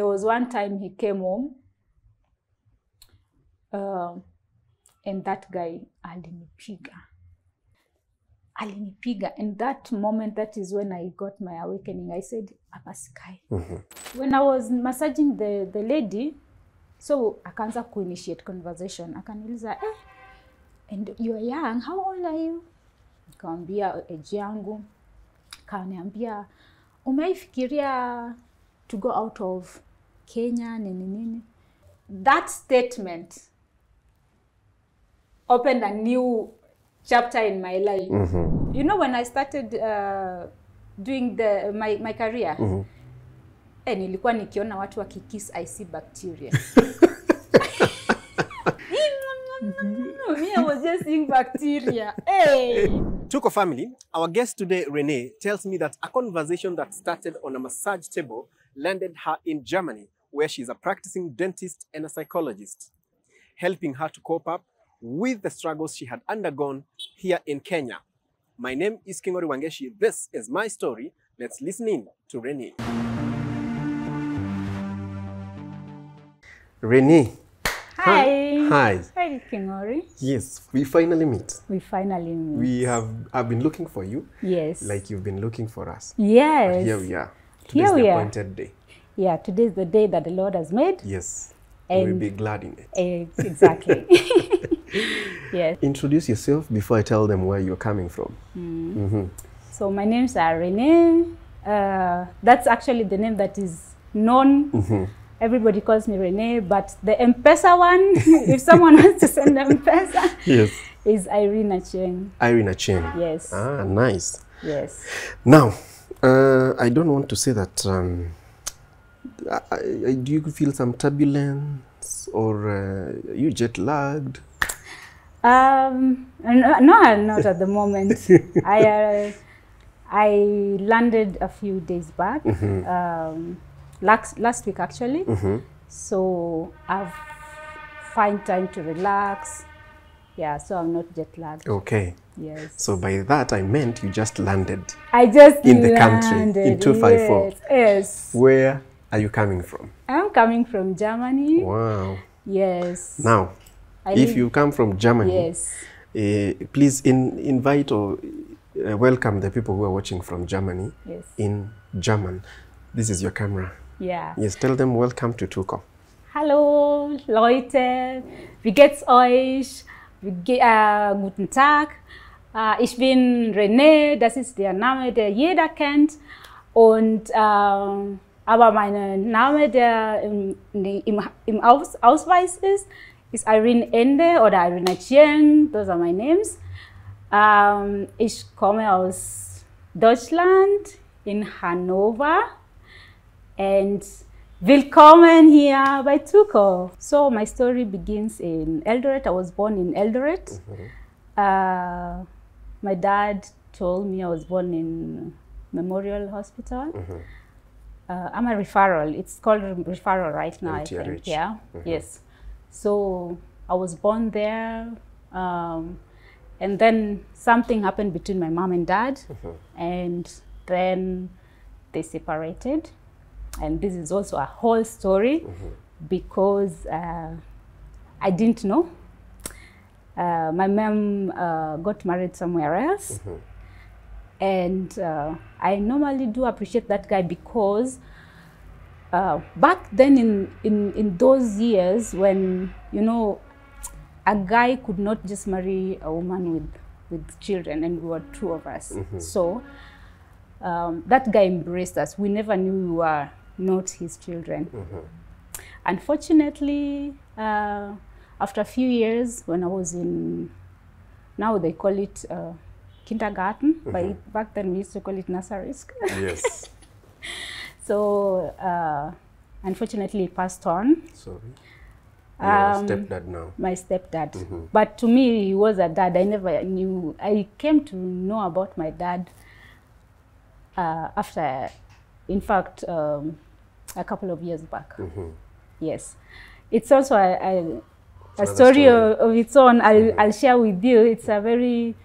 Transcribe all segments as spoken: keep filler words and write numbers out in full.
There was one time he came home, uh, and that guy alinipiga. Alinipiga. And that moment, that is when I got my awakening. I said, Apasikai. Mm-hmm. When I was massaging the, the lady, so akaanza kuinitiate conversation. Akaniuliza, eh, and you are young, how old are you? Nikaambia age yangu. Kaniambia, umeifikiria to go out of Kenya, nini nini. That statement opened a new chapter in my life. Mm-hmm. You know, when I started uh, doing the my, my career, mm-hmm. eh, nilikuwa nikiona watu wakikiss, I see bacteria. No, me, I was just seeing bacteria. Hey. Chuko family, our guest today, Renee, tells me that a conversation that started on a massage table landed her in Germany, where she's a practicing dentist and a psychologist, helping her to cope up with the struggles she had undergone here in Kenya. My name is Kingori Wangeshi. This is my story. Let's listen in to Renee. Renee. Hi. Hi. Hi, Kingori. Yes, we finally meet. We finally meet. We have I've been looking for you. Yes. Like you've been looking for us. Yes. But here we are. Today's here we the appointed are. day. Yeah, today's the day that the Lord has made. Yes. And we'll be glad in it. Exactly. Yes. Introduce yourself before I tell them where you're coming from. Mm. Mm-hmm. So my name's Irene. Uh, that's actually the name that is known. Mm-hmm. Everybody calls me Renee, but the M-Pesa one, if someone wants to send M-Pesa, yes. is Irene Chen. Irene Chen. Yes. Ah, nice. Yes. Now, uh, I don't want to say that, um, I, I, do you feel some turbulence or uh, are you jet lagged? Um, no, no, not at the moment. I, uh, I landed a few days back. Mm-hmm. um, Last, last week, actually. Mm-hmm. So I've find time to relax. Yeah, so I'm not jet lagged. Okay. Yes. So by that, I meant you just landed. I just in landed. the country, in two five four. Yes, yes. Where are you coming from? I'm coming from Germany. Wow. Yes. Now, I if you come from Germany, yes. uh, please in, invite or uh, welcome the people who are watching from Germany yes. in German. This is your camera. Yeah. Yes, tell them welcome to Tuko. Hallo, Leute. Wie geht's euch? Wie ge uh, guten Tag. Uh, ich bin Renee, das ist der Name, der jeder kennt. Und, uh, aber mein Name, der im, im, im Aus Ausweis ist, ist Irene Ende oder Irene Chen. Those are my names. Um, ich komme aus Deutschland, in Hannover. And willkommen here by Tuko. So my story begins in Eldoret. I was born in Eldoret. Mm-hmm. uh, my dad told me I was born in Memorial Hospital. Mm-hmm. uh, I'm a referral. It's called referral right now, N T R H. I think. Yeah. Mm-hmm. Yes. So I was born there. Um, and then something happened between my mom and dad. Mm-hmm. And then they separated. And this is also a whole story mm-hmm. because uh, I didn't know. Uh, my mom uh, got married somewhere else. Mm-hmm. And uh, I normally do appreciate that guy because uh, back then in, in, in those years when, you know, a guy could not just marry a woman with, with children, and we were two of us. Mm-hmm. So um, that guy embraced us. We never knew we were not his children. Mm-hmm. Unfortunately, uh, after a few years, when I was in, now they call it uh, kindergarten, mm-hmm. but it, back then we used to call it Nasserisk. Yes. So, uh, unfortunately, he passed on. Sorry. Um, Your stepdad now. My stepdad. Mm-hmm. But to me, he was a dad. I never knew. I came to know about my dad uh, after, in fact, um, a couple of years back. Mm-hmm. Yes. It's also a, a, a story, story. Of, of its own. I'll, mm-hmm. I'll share with you. It's a very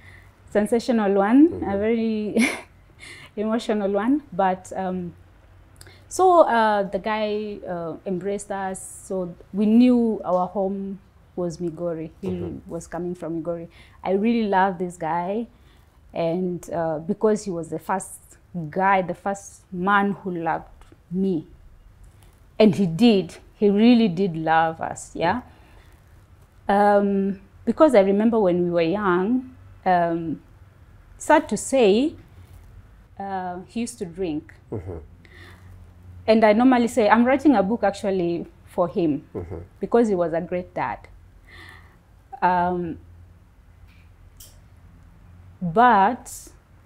sensational one, mm-hmm. a very emotional one. But um, So uh, the guy uh, embraced us. So we knew our home was Migori. He mm-hmm. was coming from Migori. I really loved this guy. And uh, because he was the first guy, the first man who loved me. And he did. He really did love us, yeah? Um, because I remember when we were young, um, sad to say, uh, he used to drink. Mm-hmm. And I normally say, I'm writing a book actually for him mm-hmm. because he was a great dad. Um, but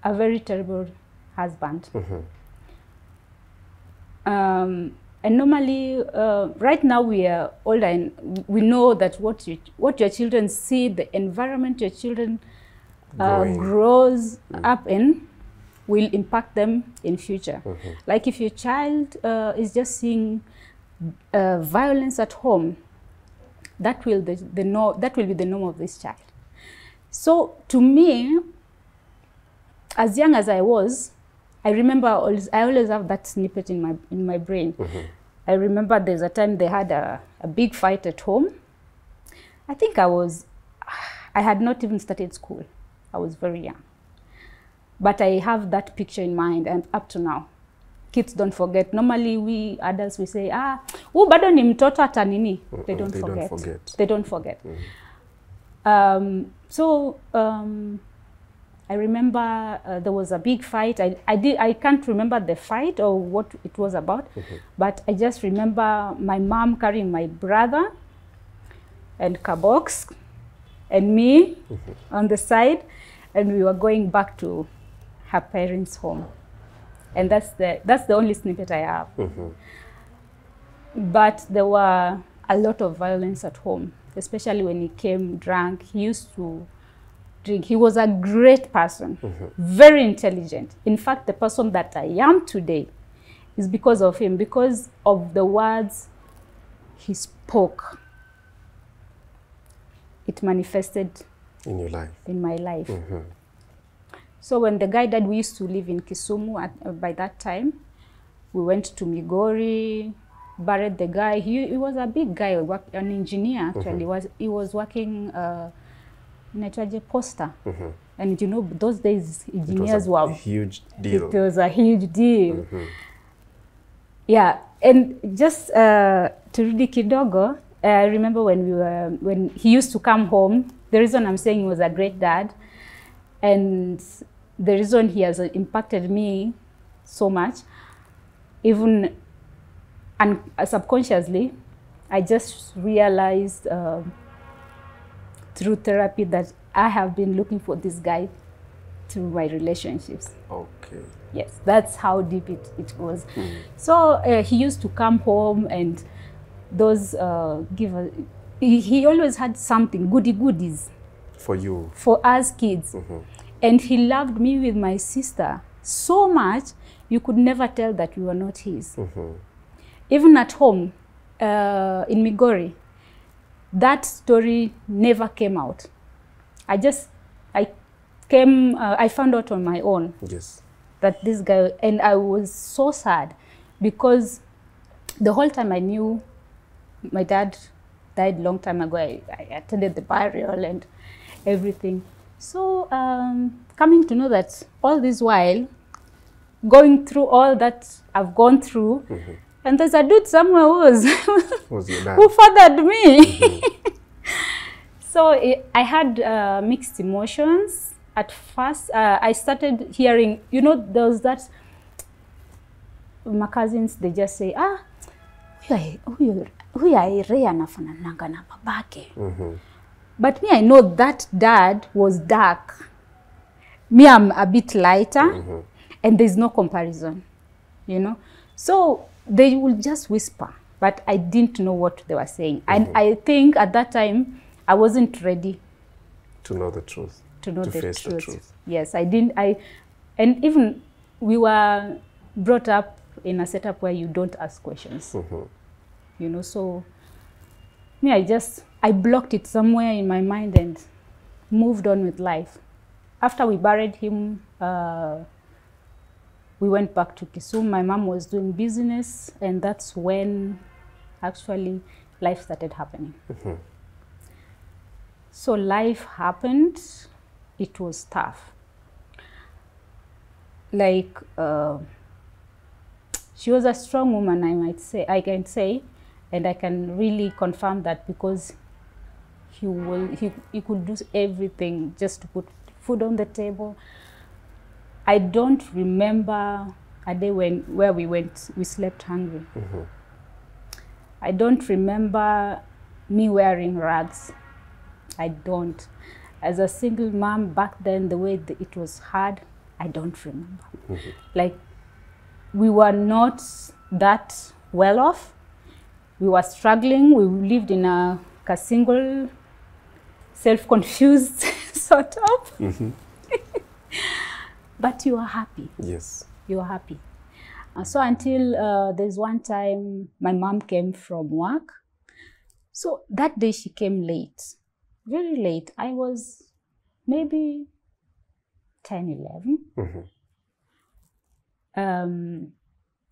a very terrible husband. Mm-hmm. um, and normally, uh, right now we are older and we know that what, you, what your children see, the environment your children uh, grows mm-hmm. up in, will impact them in future. Mm-hmm. Like if your child uh, is just seeing uh, violence at home, that will, the, the no, that will be the norm of this child. So to me, as young as I was, I remember always, I always have that snippet in my, in my brain. Mm-hmm. I remember there's a time they had a, a big fight at home. I think I was, I had not even started school. I was very young. But I have that picture in mind, and up to now. Kids don't forget. Normally we adults, we say, ah, oh, bado ni mtoto ata nini. They don't forget. They don't forget. Mm-hmm. um, so um, I remember uh, there was a big fight. I, I, did, I can't remember the fight or what it was about, mm-hmm. but I just remember my mom carrying my brother and Kabox and me mm-hmm. on the side, and we were going back to her parents' home. And that's the, that's the only snippet I have. Mm-hmm. But there were a lot of violence at home, especially when he came drunk. He used to drink. He was a great person, mm-hmm. very intelligent. In fact, the person that I am today is because of him, because of the words he spoke. It manifested in your life, in my life. Mm-hmm. So when the guy died, we used to live in Kisumu at, uh, by that time. We went to Migori, buried the guy. He, he was a big guy, an engineer actually. Mm-hmm. was, he was working uh, in a charge poster. Mm-hmm. And you know, those days, engineers were... It was a huge deal. It was a huge deal. Mm-hmm. Yeah, and just uh, to Rudi Kidogo, I remember when, we were, when he used to come home, the reason I'm saying he was a great dad, and the reason he has impacted me so much, even un subconsciously, I just realized uh, through therapy that I have been looking for this guy through my relationships. Okay. Yes, that's how deep it, it was. Mm. So uh, he used to come home and those uh, give, a, he, he always had something, goody goodies. For you. For us kids. Mm-hmm. And he loved me with my sister so much, you could never tell that we were not his. Mm-hmm. Even at home, uh, in Migori, that story never came out. I just, I came, uh, I found out on my own. Yes. That this guy, and I was so sad because the whole time I knew my dad died long time ago. I, I attended the burial and everything. So um, coming to know that all this while, going through all that I've gone through, mm-hmm. and there's a dude somewhere who was, was your dad? Who fathered me. Mm-hmm. So it, I had uh, mixed emotions. At first, uh, I started hearing, you know, there was that, my cousins, they just say, ah, mm-hmm. But me, I know that dad was dark. Me, I'm a bit lighter, mm-hmm. and there's no comparison, you know? So they will just whisper, but I didn't know what they were saying. Mm-hmm. And I think at that time, I wasn't ready. To know the truth. To know to the, face truth. the truth. Yes, I didn't, I, and even we were brought up in a setup where you don't ask questions, mm-hmm. you know, so me, I just, I blocked it somewhere in my mind and moved on with life. After we buried him, uh, we went back to Kisumu. My mom was doing business, and that's when actually life started happening. Mm-hmm. So life happened. It was tough. Like, uh, she was a strong woman, I might say, I can say, and I can really confirm that, because he will, he, he could do everything just to put food on the table. I don't remember a day when, where we went, we slept hungry. Mm-hmm. I don't remember me wearing rags. I don't. As a single mom back then, the way that it was hard, I don't remember. Mm-hmm. Like, we were not that well off. We were struggling. We lived in a, a single, self-confused sort of. Mm-hmm. But you are happy. Yes. You are happy. Uh, so until uh, there's one time my mom came from work. So that day she came late, very late. I was maybe ten, eleven. Mm-hmm. um,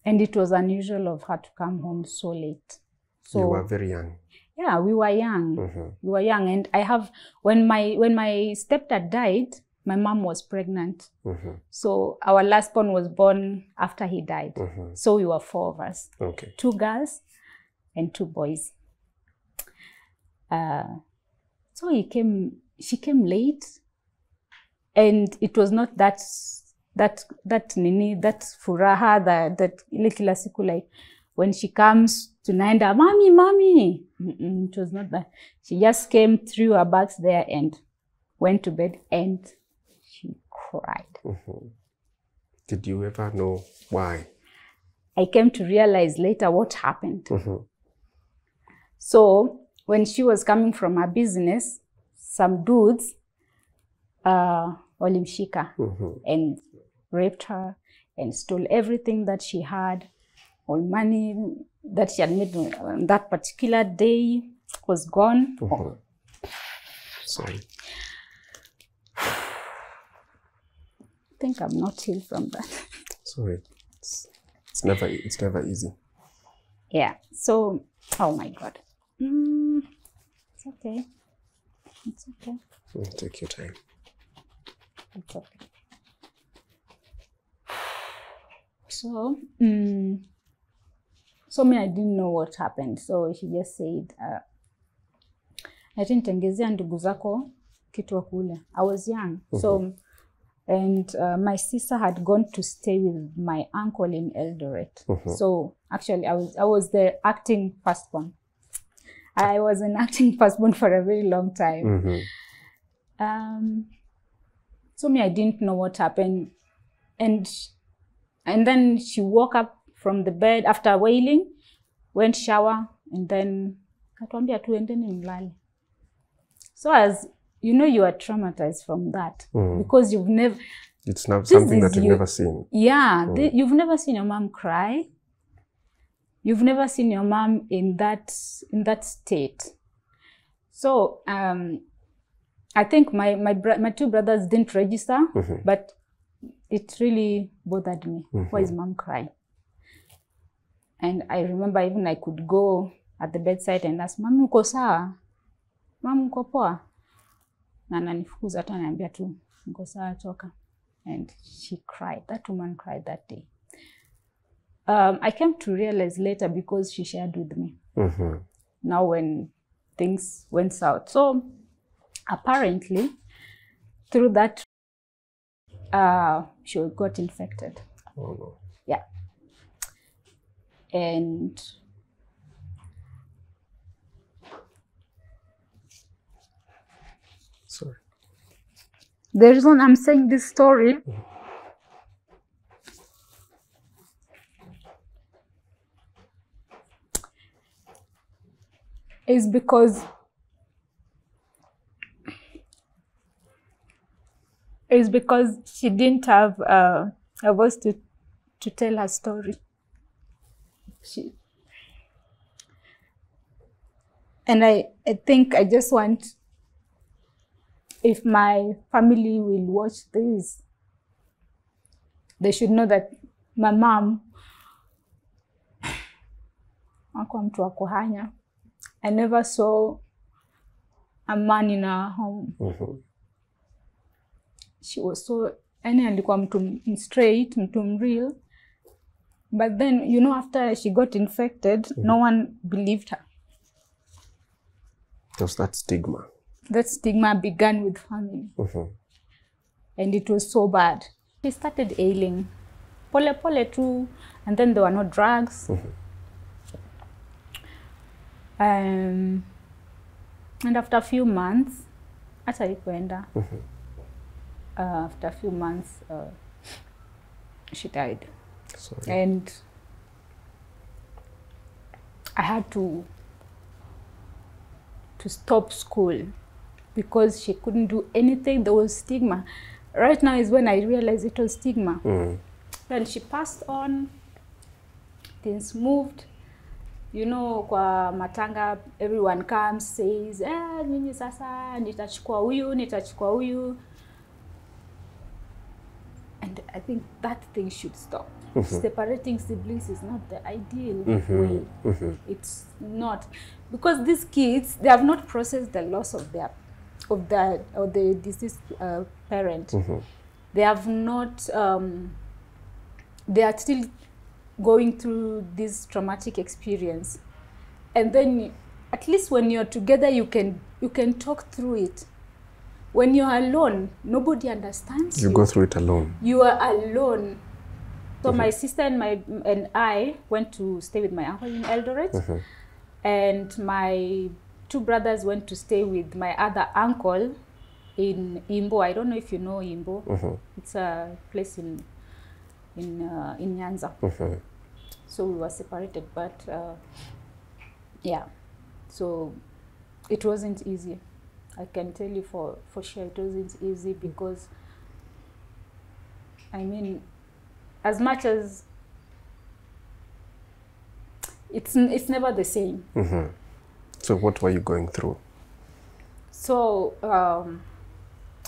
and it was unusual of her to come home so late. So you were very young. Yeah, we were young. Mm-hmm. We were young, and I have when my when my stepdad died, my mom was pregnant. Mm-hmm. So our last born was born after he died. Mm-hmm. So we were four of us, okay, two girls and two boys. Uh, so he came. She came late. And it was not that that that nini that furaha that that ile kila siku, like when she comes tunaenda mommy mommy. Mm-mm, it was not that. She just came, threw her bags there, and went to bed, and she cried. Mm-hmm. Did you ever know why? I came to realize later what happened. Mm-hmm. So when she was coming from her business, some dudes Uh, Olimshika, mm-hmm, and raped her and stole everything that she had. All money that she had made on that particular day was gone. Mm-hmm. Oh. Sorry. I think I'm not healed from that. Sorry. It's, it's never it's never easy. Yeah. So, oh my God. Mm, it's okay. It's okay. I'll take your time. Okay. So, um, so me, I didn't know what happened. So she just said, uh, I nitengezea ndugu zako kitu wa kula. I was young. Mm-hmm. So, and uh, my sister had gone to stay with my uncle in Eldoret. Mm-hmm. So actually, I was I was the acting firstborn. I was an acting firstborn for a very long time. Mm-hmm. Um. So me, I didn't know what happened. And and then she woke up from the bed after wailing, went shower, and then katwambia tuendeni mlale. So as you know, you are traumatized from that. Mm. Because you've never... It's not something that you've you, never seen. Yeah, mm. the, you've never seen your mom cry. You've never seen your mom in that, in that state. So... Um, I think my my, my two brothers didn't register, mm-hmm, but it really bothered me. Mm-hmm. Why is mom crying? And I remember even I could go at the bedside and ask, "Mami uko sawa? Mami uko poa?" Na ananifukuza tu ananiambia tu, "Uko sawa toka." And she cried. That woman cried that day. Um, I came to realize later because she shared with me. Mm-hmm. Now when things went south, so. Apparently, through that, uh, she got infected. Oh no! Yeah, and sorry. The reason I'm saying this story is because. It's because she didn't have uh, a voice to, to tell her story. She, and I, I think I just want, if my family will watch this, they should know that my mom, I never saw a man in her home. Mm-hmm. She was so, and alikuwa mtu straight, mtu real. But then, you know, after she got infected, mm-hmm. no one believed her. Because that stigma. That stigma began with family. Mm-hmm. And it was so bad. She started ailing. Pole pole too. And then there were no drugs. Mm-hmm. Um, and after a few months, after mm-hmm. uh, after a few months, uh, she died. Sorry. And I had to to stop school because she couldn't do anything. There was stigma. Right now is when I realized it was stigma. Mm. Then she passed on. Things moved. You know, kwa matanga, everyone comes, says, eh, nini sasa, nitachukua huyu, nitachukua huyu. And I think that thing should stop. Mm-hmm. Separating siblings is not the ideal mm-hmm. way. Mm-hmm. It's not. Because these kids, they have not processed the loss of their, of their, or the deceased uh, parent. Mm-hmm. They have not, um, they are still going through this traumatic experience, and then at least when you're together, you can you can talk through it. When you're alone, nobody understands you. You go through it alone. You are alone. So mm-hmm. my sister and my and I went to stay with my uncle in Eldoret, mm-hmm. and my two brothers went to stay with my other uncle in Imbo. I don't know if you know Imbo. Mm-hmm. It's a place in. In, uh, in Nyanza. Mm-hmm. So we were separated, but uh, yeah, so it wasn't easy. I can tell you for, for sure it wasn't easy because, I mean, as much as it's, it's never the same. Mm-hmm. So what were you going through? So um,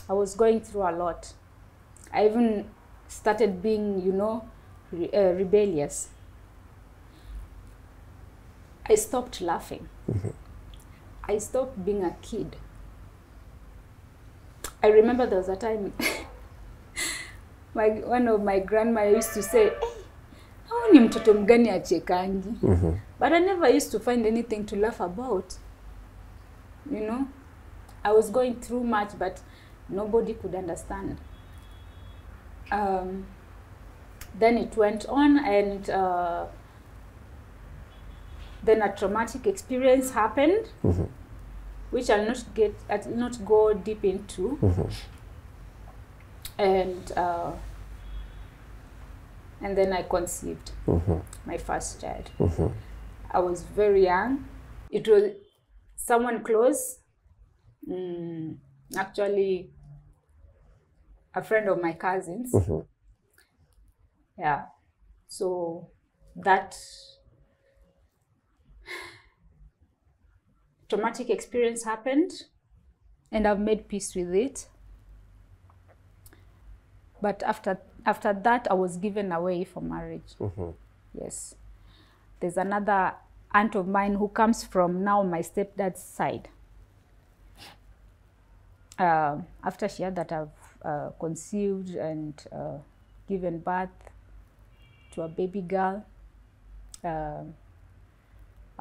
I was going through a lot. I even started being, you know, re uh, rebellious. I stopped laughing. Mm-hmm. I stopped being a kid. I remember there was a time my one of my grandma used to say, "Hey, how ni mtoto mgani achekangi?" But I never used to find anything to laugh about. You know, I was going through much, but nobody could understand. Um, then it went on, and uh, then a traumatic experience happened, mm-hmm. which I'll not get, I'll not go deep into. Mm-hmm. And uh, and then I conceived mm-hmm. my first child. Mm-hmm. I was very young. It was someone close, mm, actually. A friend of my cousins. Mm-hmm. Yeah. So that traumatic experience happened, and I've made peace with it. But after after that, I was given away for marriage. Mm-hmm. Yes. There's another aunt of mine who comes from now my stepdad's side. Uh, after she had that, I've Uh, conceived and uh, given birth to a baby girl, uh,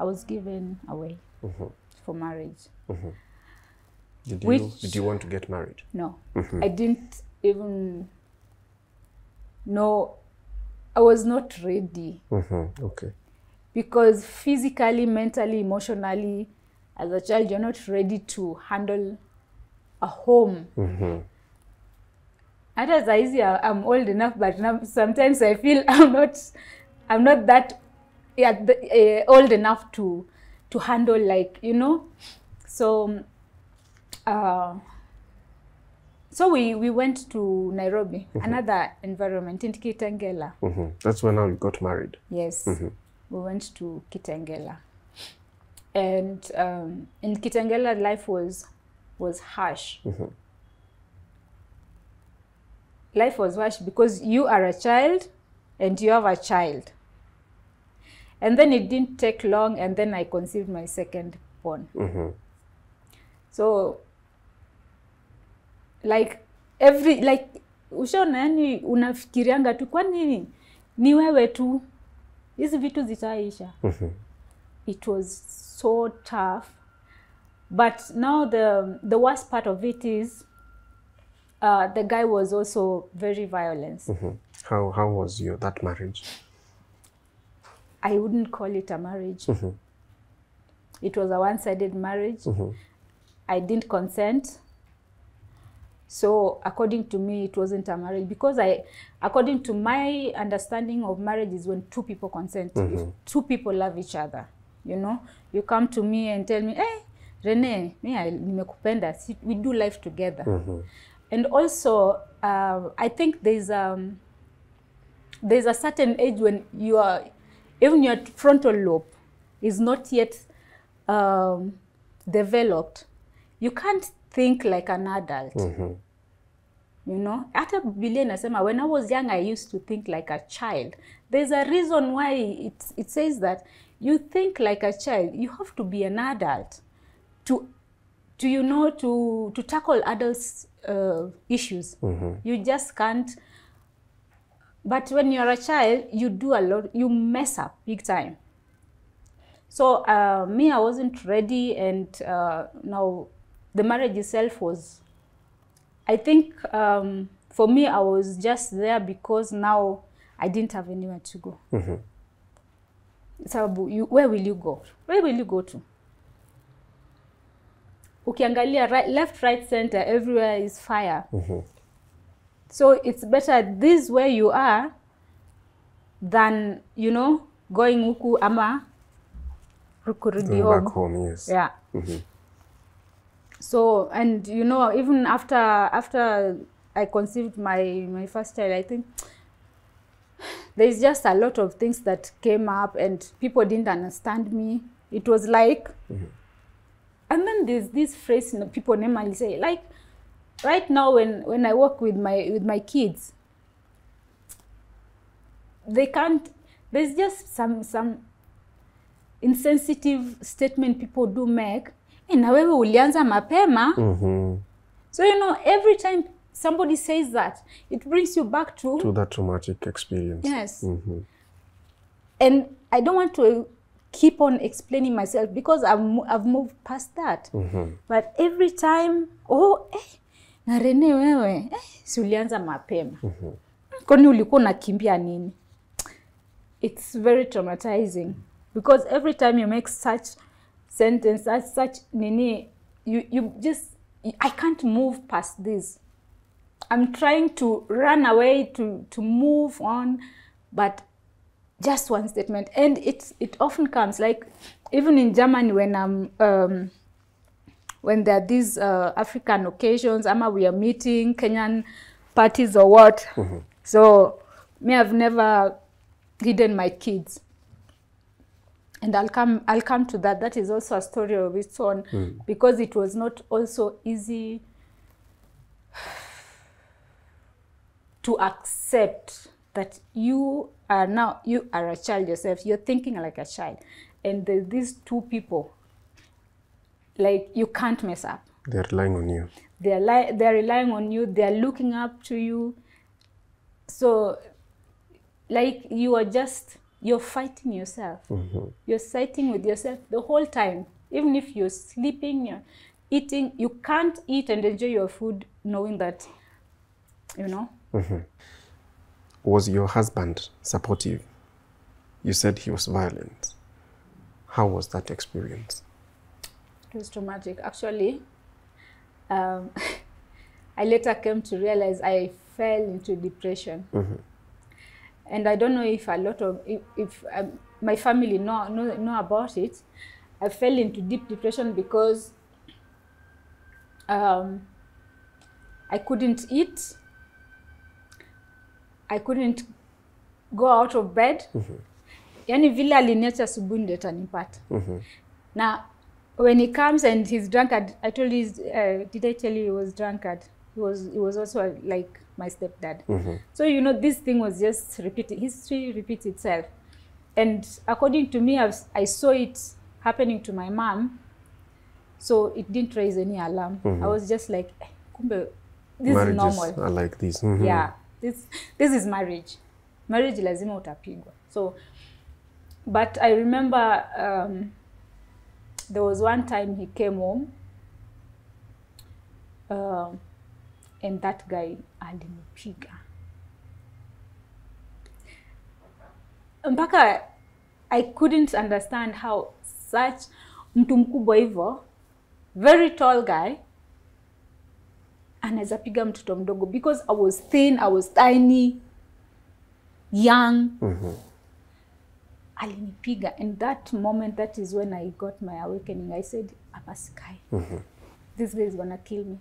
I was given away mm-hmm. for marriage. Mm-hmm. Did you, Which, did you want to get married? No, mm-hmm. I didn't even know. I was not ready. Mm-hmm. Okay. Because physically, mentally, emotionally, as a child, you're not ready to handle a home. Mm-hmm. I'm old enough, but now sometimes I feel I'm not, I'm not that yeah, the, uh, old enough to, to handle, like, you know. So, uh, so we, we went to Nairobi, mm-hmm. another environment in Kitangela. Mm-hmm. That's when we got married. Yes, mm-hmm. we went to Kitangela, and um, in Kitangela life was, was harsh. Mm-hmm. Life was harsh because you are a child and you have a child. And then it didn't take long, and then I conceived my second born. Mm-hmm. So, like, every, like, ushaona yani unafikirianga tu kwa nini ni wewe tu hizi vitu zitaisha. Mm-hmm. It was so tough, but now the the worst part of it is uh, the guy was also very violent. Mm-hmm. How how was your that marriage? I wouldn't call it a marriage. Mm-hmm. It was a one-sided marriage. Mm-hmm. I didn't consent. So according to me, it wasn't a marriage, because I, according to my understanding of marriage, is when two people consent, mm-hmm. if two people love each other. You know, you come to me and tell me, hey, Renee, we do life together. Mm-hmm. And also, uh, I think there's um, there's a certain age when you are, even your frontal lobe is not yet um, developed. You can't think like an adult. Mm-hmm. You know, after Bilia, when I was young, I used to think like a child. There's a reason why it, it says that you think like a child. You have to be an adult to, to you know, to, to tackle adults' uh, issues. Mm-hmm. You just can't. But when you're a child, you do a lot, you mess up big time. So uh, me, I wasn't ready, and uh, now the marriage itself was, I think um, for me, I was just there because now I didn't have anywhere to go. Mm-hmm. So you, where will you go? Where will you go to? Ukiangalia, right, left, right, center, everywhere is fire. Mm-hmm. So it's better this where you are than, you know, going uku ama rukurudi home. Back home, yes. Yeah. Mm-hmm. So, and you know, even after after I conceived my my first child, I think there's just a lot of things that came up, and people didn't understand me. It was like, mm-hmm. and then there's this phrase, you know, people normally say, like, right now when when I work with my with my kids, they can't, there's just some some insensitive statement people do make. Na wewe ulianza mapema. Mm-hmm. So, you know, every time somebody says that, it brings you back to... To that traumatic experience. Yes. Mm-hmm. And I don't want to keep on explaining myself because I've, I've moved past that. Mm-hmm. But every time, oh, eh, na Rene wewe, eh, si ulianza mapema. Mm-hmm. Kwani ulikuwa unakimbia nini? It's very traumatizing because every time you make such... sentence as such, nini, you, you just, I can't move past this. I'm trying to run away, to, to move on, but just one statement. And it's, it often comes, like, even in Germany, when I'm, um, when there are these uh, African occasions, ama we are meeting Kenyan parties or what. Mm-hmm. So, me, I've never hidden my kids. And I'll come, I'll come to that. That is also a story of its own, mm. because it was not also easy to accept that you are now, you are a child yourself. You're thinking like a child. And the, these two people, like, you can't mess up. They're relying on you. They're, li they're relying on you. They're looking up to you. So, like, you are just... You're fighting yourself. Mm-hmm. You're fighting with yourself the whole time. Even if you're sleeping, you're eating, you can't eat and enjoy your food knowing that, you know. Mm-hmm. Was your husband supportive? You said he was violent. How was that experience? It was traumatic. Actually, um, I later came to realize I fell into depression. Mm-hmm. And I don't know if a lot of, if, if um, my family know, know, know about it. I fell into deep depression because um, I couldn't eat. I couldn't go out of bed. Yani vile aliniacha asubuhi ndio atanipata. Now, when he comes and he's drunkard, I told you, uh, did I tell you he was drunkard? He was, he was also like my stepdad. Mm-hmm. So, you know, this thing was just repeating, history repeats itself. And according to me, I, was, I saw it happening to my mom. So it didn't raise any alarm. Mm-hmm. I was just like, eh, kumbe, this marriages is normal. I like this. Mm-hmm. Yeah, this, this is marriage. Marriage lazima utapigwa. So, but I remember um, there was one time he came home. Uh, and that guy alinipiga mpaka I couldn't understand how such mtu mkubwa hivyo, very tall guy, anaweza piga mtoto mdogo, because I was thin, I was tiny, young. Mm-hmm. Alinipiga, and that moment, that is when I got my awakening. I said, Papa Sky, mm-hmm. this guy is gonna kill me.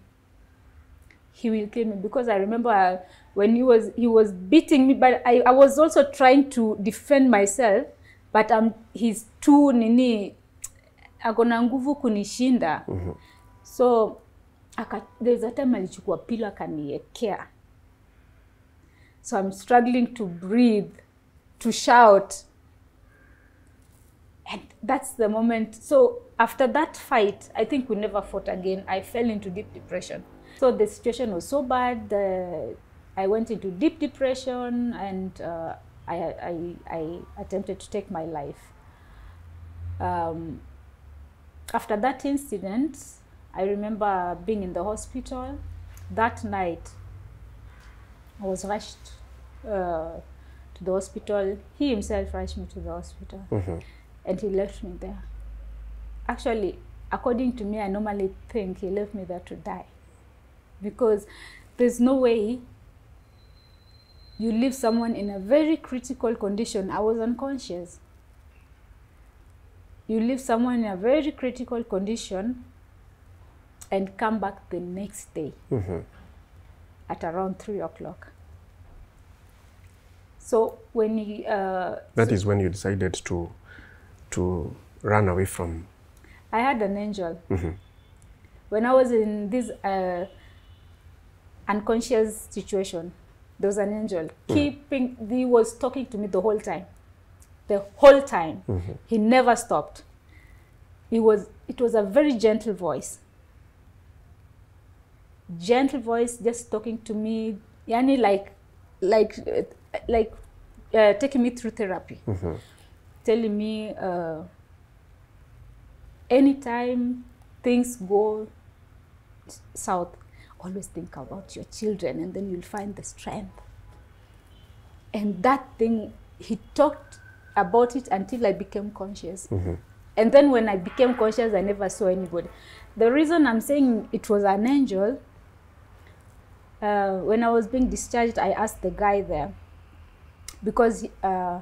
He will kill me, because I remember uh, when he was he was beating me, but I, I was also trying to defend myself, but um he's too nini agona nguvu kunishinda. Mm-hmm. So aka, there's a time alichukua pilo akaniekea. So I'm struggling to breathe, to shout, and that's the moment. So after that fight, I think we never fought again. I fell into deep depression. So the situation was so bad, uh, I went into deep depression, and uh, I, I, I attempted to take my life. Um, after that incident, I remember being in the hospital. That night, I was rushed uh, to the hospital. He himself rushed me to the hospital, mm-hmm. and he left me there. Actually, according to me, I normally think he left me there to die. Because there's no way you leave someone in a very critical condition. I was unconscious. You leave someone in a very critical condition and come back the next day, mm-hmm. at around three o'clock. So when he, uh, that so is when you decided to to run away from. I had an angel. Mm-hmm. When I was in this. Uh, unconscious situation, there was an angel keeping, mm. he was talking to me the whole time, the whole time. Mm-hmm. He never stopped. It was, it was a very gentle voice, gentle voice, just talking to me, yani like, like, like uh, taking me through therapy, mm-hmm. telling me uh, anytime things go south, always think about your children, and then you'll find the strength. And that thing, he talked about it until I became conscious. Mm-hmm. And then when I became conscious, I never saw anybody. The reason I'm saying it was an angel, uh, when I was being discharged, I asked the guy there, because uh,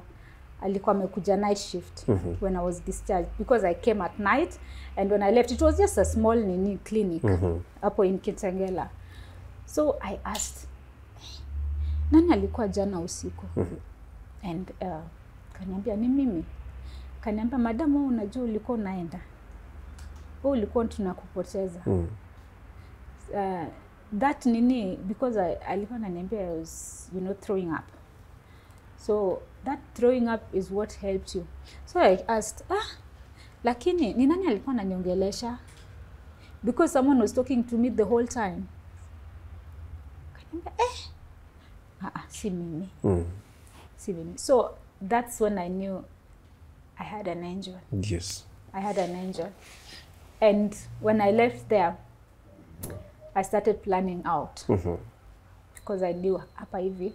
alikuwa amekuja night shift, mm-hmm. when I was discharged, because I came at night, and when I left, it was just a small nini clinic, mm-hmm. up in Kitangela. So I asked, hey, nani alikuwa jana usiku? Mm-hmm. And uh, kaniambia ni mimi. Kaniambia, madam, wewe unajua ulikuwa unaenda, wewe ulikuwa tunakupoteza. Mm. Uh, that nini, because I alikuwa ananiambia I was, you know, throwing up. So that throwing up is what helped you. So I asked, ah, lakini ni nani alikuwa ananiongelesha? Because someone was talking to me the whole time. Kaniambia, eh, ah, ah, si mimi. Mm. Si mimi. So that's when I knew I had an angel. Yes. I had an angel. And when I left there, I started planning out. Mm-hmm. Because I knew hapa hivi.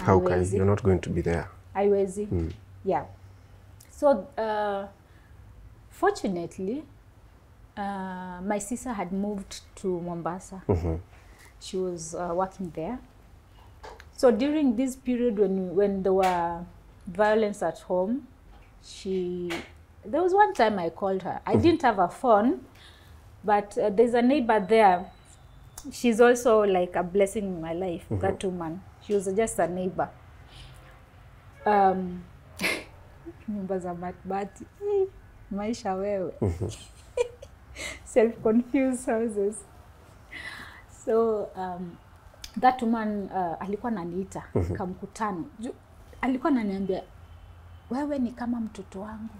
How can you're not going to be there? I was it. Mm. Yeah. So uh, fortunately, uh, my sister had moved to Mombasa. Mm-hmm. She was uh, working there. So during this period, when when there were violence at home, she there was one time I called her. I mm-hmm. didn't have a phone, but uh, there's a neighbor there. She's also like a blessing in my life. Mm-hmm. That woman. She was just a neighbor. Um, Maisha wewe. Self-confused houses. So um, that woman uh, alikuwa ananiita mm -hmm. kamkutano. Alikuwa ananiambia wewe ni kama mtoto wangu.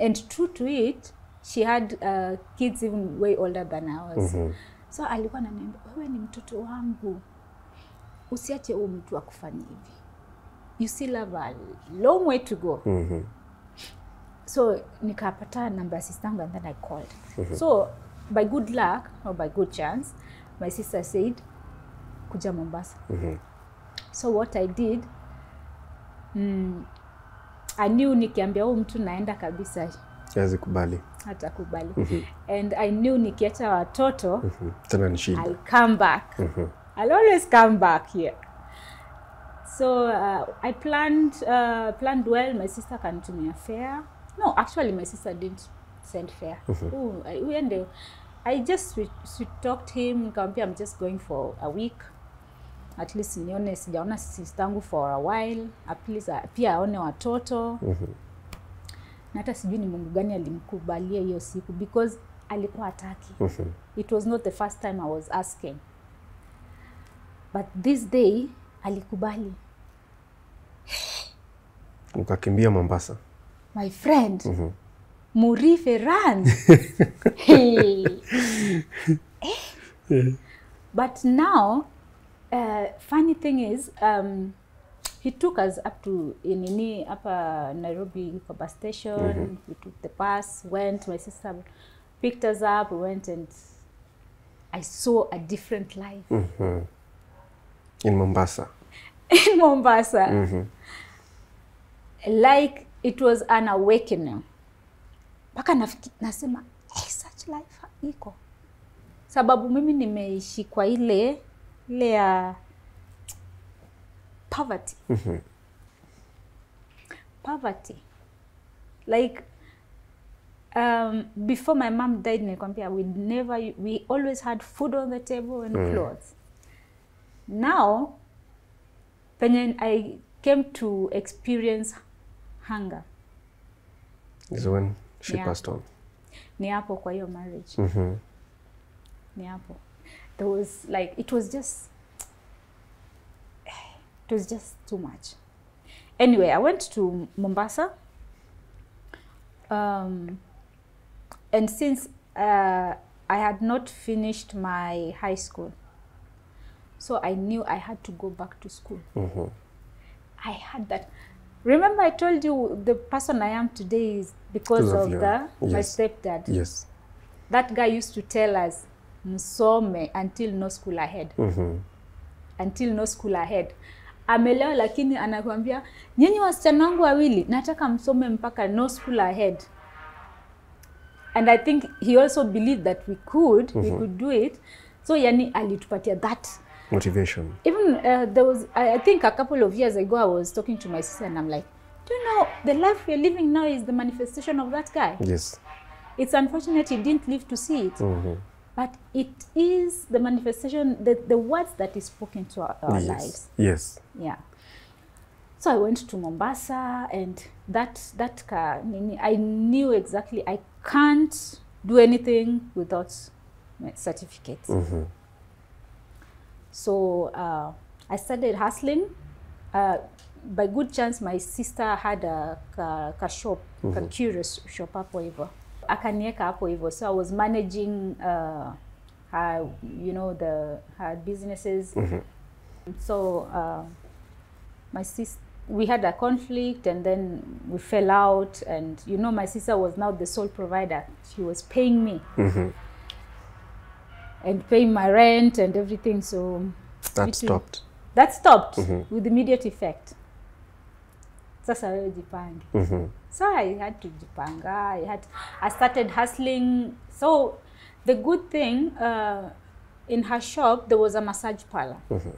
And true to it, she had uh, kids even way older than ours. Mm -hmm. So alikuwa ananiambia wewe ni mtoto wangu. Usiache huyu mtu akufanye hivi. You still have a long way to go. Mm -hmm. So nikapata number sistangu and then I called. Mm -hmm. So by good luck or by good chance, my sister said, kuja Mombasa. Mm -hmm. So what I did, mm, I knew nikiambia huyu mtu naenda kabisa. Hawezi kubali. Hata kubali. Mm -hmm. And I knew nikiacha watoto, mm -hmm. tena nishinda. I'll come back. Mm -hmm. I'll always come back here. So uh, I planned uh, planned well. My sister came to me a fare. No, actually my sister didn't send fare. Mm-hmm. Ooh, I, we ended, I just we, we talked to him. I'm just going for a week. At least in honest, I sistangu for a while. At least pia aone watoto. Na hata sijui ni Mungu gani alimkubalia hiyo siku because alikuwa hataki. Mm-hmm. It was not the first time I was asking. But this day alikubali. Ukakimbia Mombasa. My friend. Mhm. Mm Murife ran. Hey. Yeah. But now uh, funny thing is um, he took us up to inini upper Nairobi bus station. Mm -hmm. We took the bus, went, my sister picked us up, went and I saw a different life. Mm -hmm. In Mombasa. In Mombasa. Mm-hmm. Like it was an awakening. Paka nasema, hey, such life iko. Sababu mimi nimeishi kwa ile, ile ya poverty. Mm-hmm. Poverty. Like, um, before my mom died, we never, we always had food on the table and mm. clothes. Now, when I came to experience hunger. Is when she Niapo. Passed on. Niapo kwa hiyo marriage. Mm-hmm. Niapo. There was like, it was just, it was just too much. Anyway, I went to Mombasa. Um, and since uh, I had not finished my high school, so I knew I had to go back to school. Mm-hmm. I had that. Remember I told you the person I am today is because Love of you. The, yes. my stepdad. Yes. That guy used to tell us, msome until no school ahead. Mm-hmm. Until no school ahead. Amelewa lakini anakuambia, nyinyi wasichana wangu wawili, nataka msome mpaka no school ahead. And I think he also believed that we could, mm-hmm. we could do it. So yani alitupatia that motivation. Even uh, there was, I, I think a couple of years ago, I was talking to my sister and I'm like, do you know, the life we're living now is the manifestation of that guy. Yes. It's unfortunate he didn't live to see it. Mm-hmm. But it is the manifestation, the, the words that is spoken to our, our yes. lives. Yes. Yeah. So I went to Mombasa and that, that car, I knew exactly, I can't do anything without my certificates. Mm-hmm. So uh, I started hustling. Uh, by good chance, my sister had a, a, a shop, mm-hmm. a curious shop hapo hivyo. Akanieka hapo hivyo. So I was managing, uh, her, you know, the her businesses. Mm-hmm. So uh, my sister, we had a conflict, and then we fell out. And you know, my sister was now the sole provider. She was paying me. Mm-hmm. And paying my rent and everything, so... That stopped. That stopped, mm-hmm. with immediate effect. Mm-hmm. So I had to jipanga, I had... I started hustling. So the good thing, uh, in her shop, there was a massage parlor. Mm-hmm.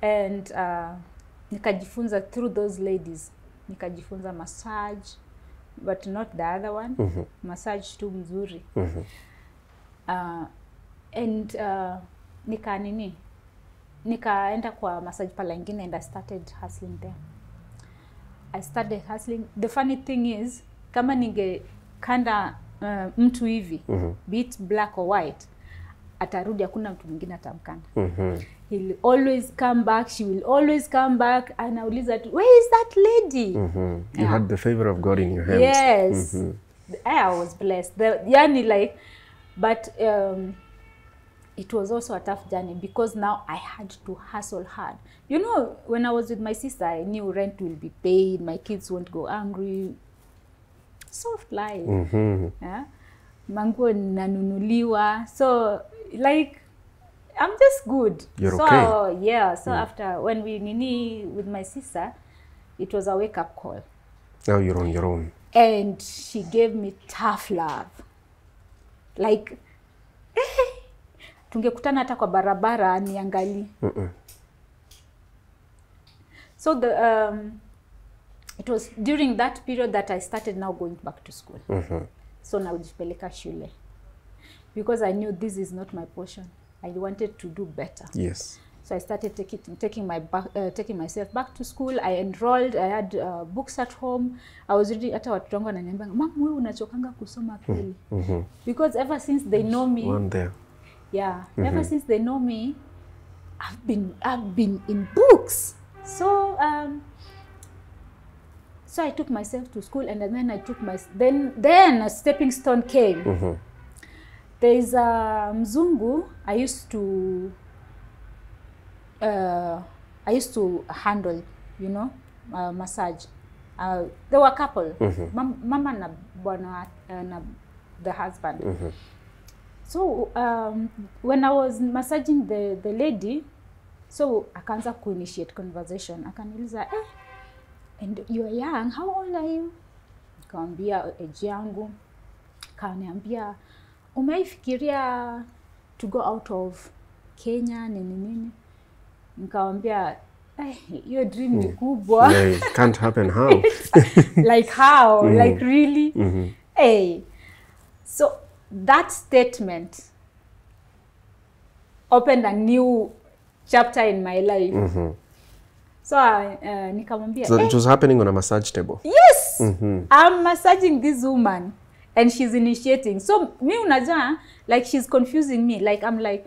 And uh, nikajifunza through those ladies. Nikajifunza massage, but not the other one. Mm-hmm. Massage tu mzuri. Mm-hmm. uh, And uh, nika nini, nikaenda kwa massage parlor ingine and I started hustling there. I started hustling. The funny thing is, kama ninge kanda uh, mtu hivi, mm-hmm. be it black or white, atarudi hakuna mtu mwingine atamkanda. Mhm. He'll always come back, she will always come back, and anauliza tu, where is that lady? Mhm. You yeah. had the favor of God in your hands. Yes. Mm-hmm. I was blessed. The yani like but um it was also a tough journey because now I had to hustle hard. You know, when I was with my sister, I knew rent will be paid, my kids won't go angry. Soft life. Mm-hmm. Yeah. Mango nanunuliwa. So like I'm just good. You're so, okay. Yeah. So yeah. after when we nini with my sister, it was a wake up call. Now you're on your own. And she gave me tough love. Like tungekutana hata kwa barabara niangalie. Mm-mm. So the um it was during that period that I started now going back to school. Mm-hmm. So now najipeleka shule. Because I knew this is not my portion. I wanted to do better. Yes. So I started taking taking my back, uh, taking myself back to school. I enrolled. I had uh, books at home. I was reading hata watu wangu wananiambia, "Mama wewe unachokanga kusoma kweli." Mm-hmm. Because ever since they know me one day. Yeah, mm-hmm. ever since they know me, I've been I've been in books. So um, so I took myself to school, and then I took my then then a stepping stone came. Mm-hmm. There is a mzungu I used to uh, I used to handle, you know, uh, massage. Uh, there were a couple, mm-hmm. Mam mama na bwana na the husband. Mm-hmm. So um, when I was massaging the the lady, so akaanza ku initiate conversation. Akaniuliza, eh, and you are young, how old are you? Nikamwambia age yangu. Akaniambia, umeifikiria to go out of Kenya nini nini? Nikamwambia, eh, your dream ni kubwa. Yeah, it can't happen how? Like how? Mm. Like really? Mm-hmm. Hey. So that statement opened a new chapter in my life. Mm-hmm. So, uh, uh, nikamwambia, so hey. It was happening on a massage table. Yes! Mm-hmm. I'm massaging this woman and she's initiating. So, me unajua, like she's confusing me. Like I'm like,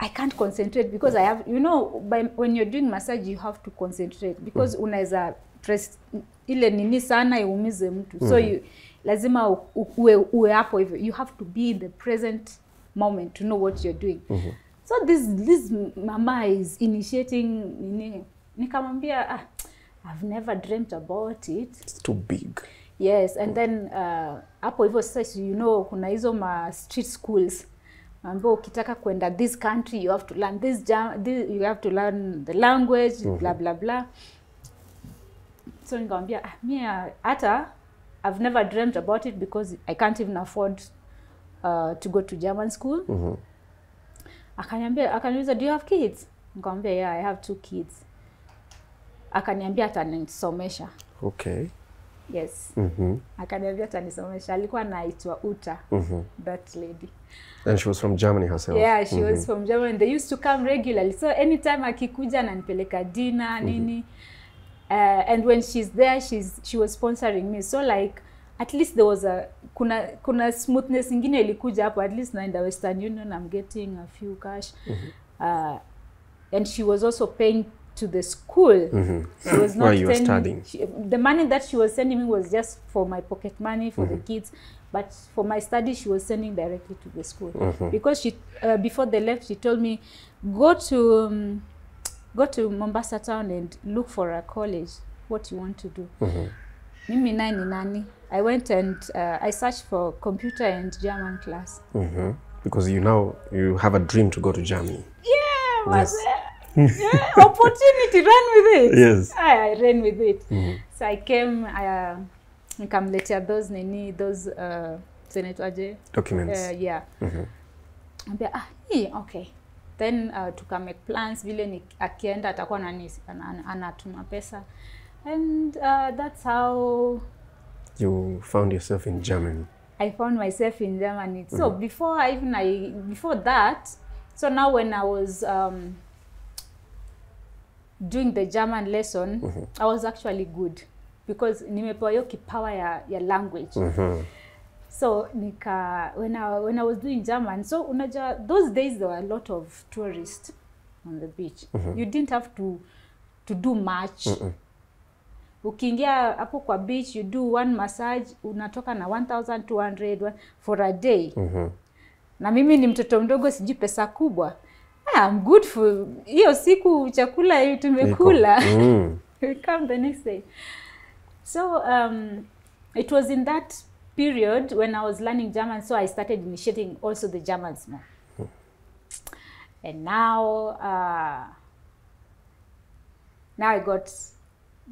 I can't concentrate because I have, you know, by, when you're doing massage, you have to concentrate because mm-hmm. unaweza press ile nini sana iumize mtu. Mm-hmm. So, you... lazima uwe, uwe hapo hivyo. You have to be in the present moment to know what you're doing. Mm-hmm. So this this mama is initiating nini. Nikamwambia, ah, I've never dreamt about it. It's too big. Yes, and mm-hmm. then uh hapo hivyo sasa, you know, kuna hizo ma street schools ambao ukitaka kwenda this country you have to learn this, this you have to learn the language, mm-hmm. blah blah blah. So nikamwambia, ah, mimi hata I've never dreamt about it because I can't even afford uh, to go to German school. Mm-hmm. Akaniambia, akaniuliza, do you have kids? Nikamwambia, yeah, I have two kids. Akaniambia atanisomesha. Okay. Yes. Mhm. Akaniambia atanisomesha. Alikuwa anaitwa Uta, that lady. And she was from Germany herself. Yeah, she mm-hmm. was from Germany. They used to come regularly. So anytime akikuja ananipeleka dinner nini. Mm-hmm. Uh, and when she's there, she's she was sponsoring me. So like, at least there was a kuna kuna smoothness ingine ilikuja hapo. At least now in the Western Union, I'm getting a few cash, mm-hmm. uh, and she was also paying to the school. Mm-hmm. She was not. While you were studying. She, the money that she was sending me was just for my pocket money for mm-hmm. the kids, but for my study she was sending directly to the school mm-hmm. because she uh, before they left she told me go to. Um, Go to Mombasa town and look for a college. What you want to do? Mimi nani nani. I went and uh, I searched for computer and German class. Mm-hmm. Because you now you have a dream to go to Germany. Yeah, was yes. yeah, opportunity. Run with it. Yes. I, I ran with it. Mm-hmm. So I came. I uh, came later. Those nini. Those uh, senator documents. Uh, yeah. Mm-hmm. But, ah, yeah, okay. Then uh, to make plans, vile ni akienda atakuwa nani anatuma pesa, and uh, that's how you found yourself in Germany. I found myself in Germany. Mm-hmm. So before even I before that, so now when I was um, doing the German lesson, mm-hmm. I was actually good because nimepewa hiyo kipawa ya, ya language. Mm-hmm. So nika, when I when I was doing German, so unaja, those days there were a lot of tourists on the beach. Mm-hmm. You didn't have to to do much. Mm-mm. Ukiingia hapo kwa beach, you do one massage, unatoka na one thousand two hundred for a day. Mm-hmm. Na mimi ni mtoto mdogo, sijui pesa kubwa. Ah, I'm good for hiyo siku, chakula hiyo tumekula. Mm. We come the next day. So um, it was in that period when I was learning German, so I started initiating also the Germans more. Mm. And now, uh, now I got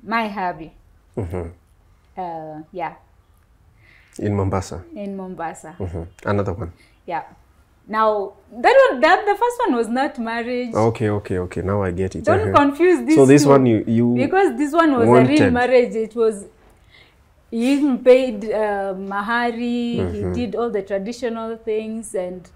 my hobby. Mm-hmm. uh, yeah. In Mombasa. In Mombasa. Mm-hmm. Another one. Yeah. Now that one, that the first one was not marriage. Okay, okay, okay. Now I get it. Don't uh-huh. confuse this. So this two, one you you because this one was wanted. A real marriage. It was. He even paid uh, mahari. Mm-hmm. He did all the traditional things, and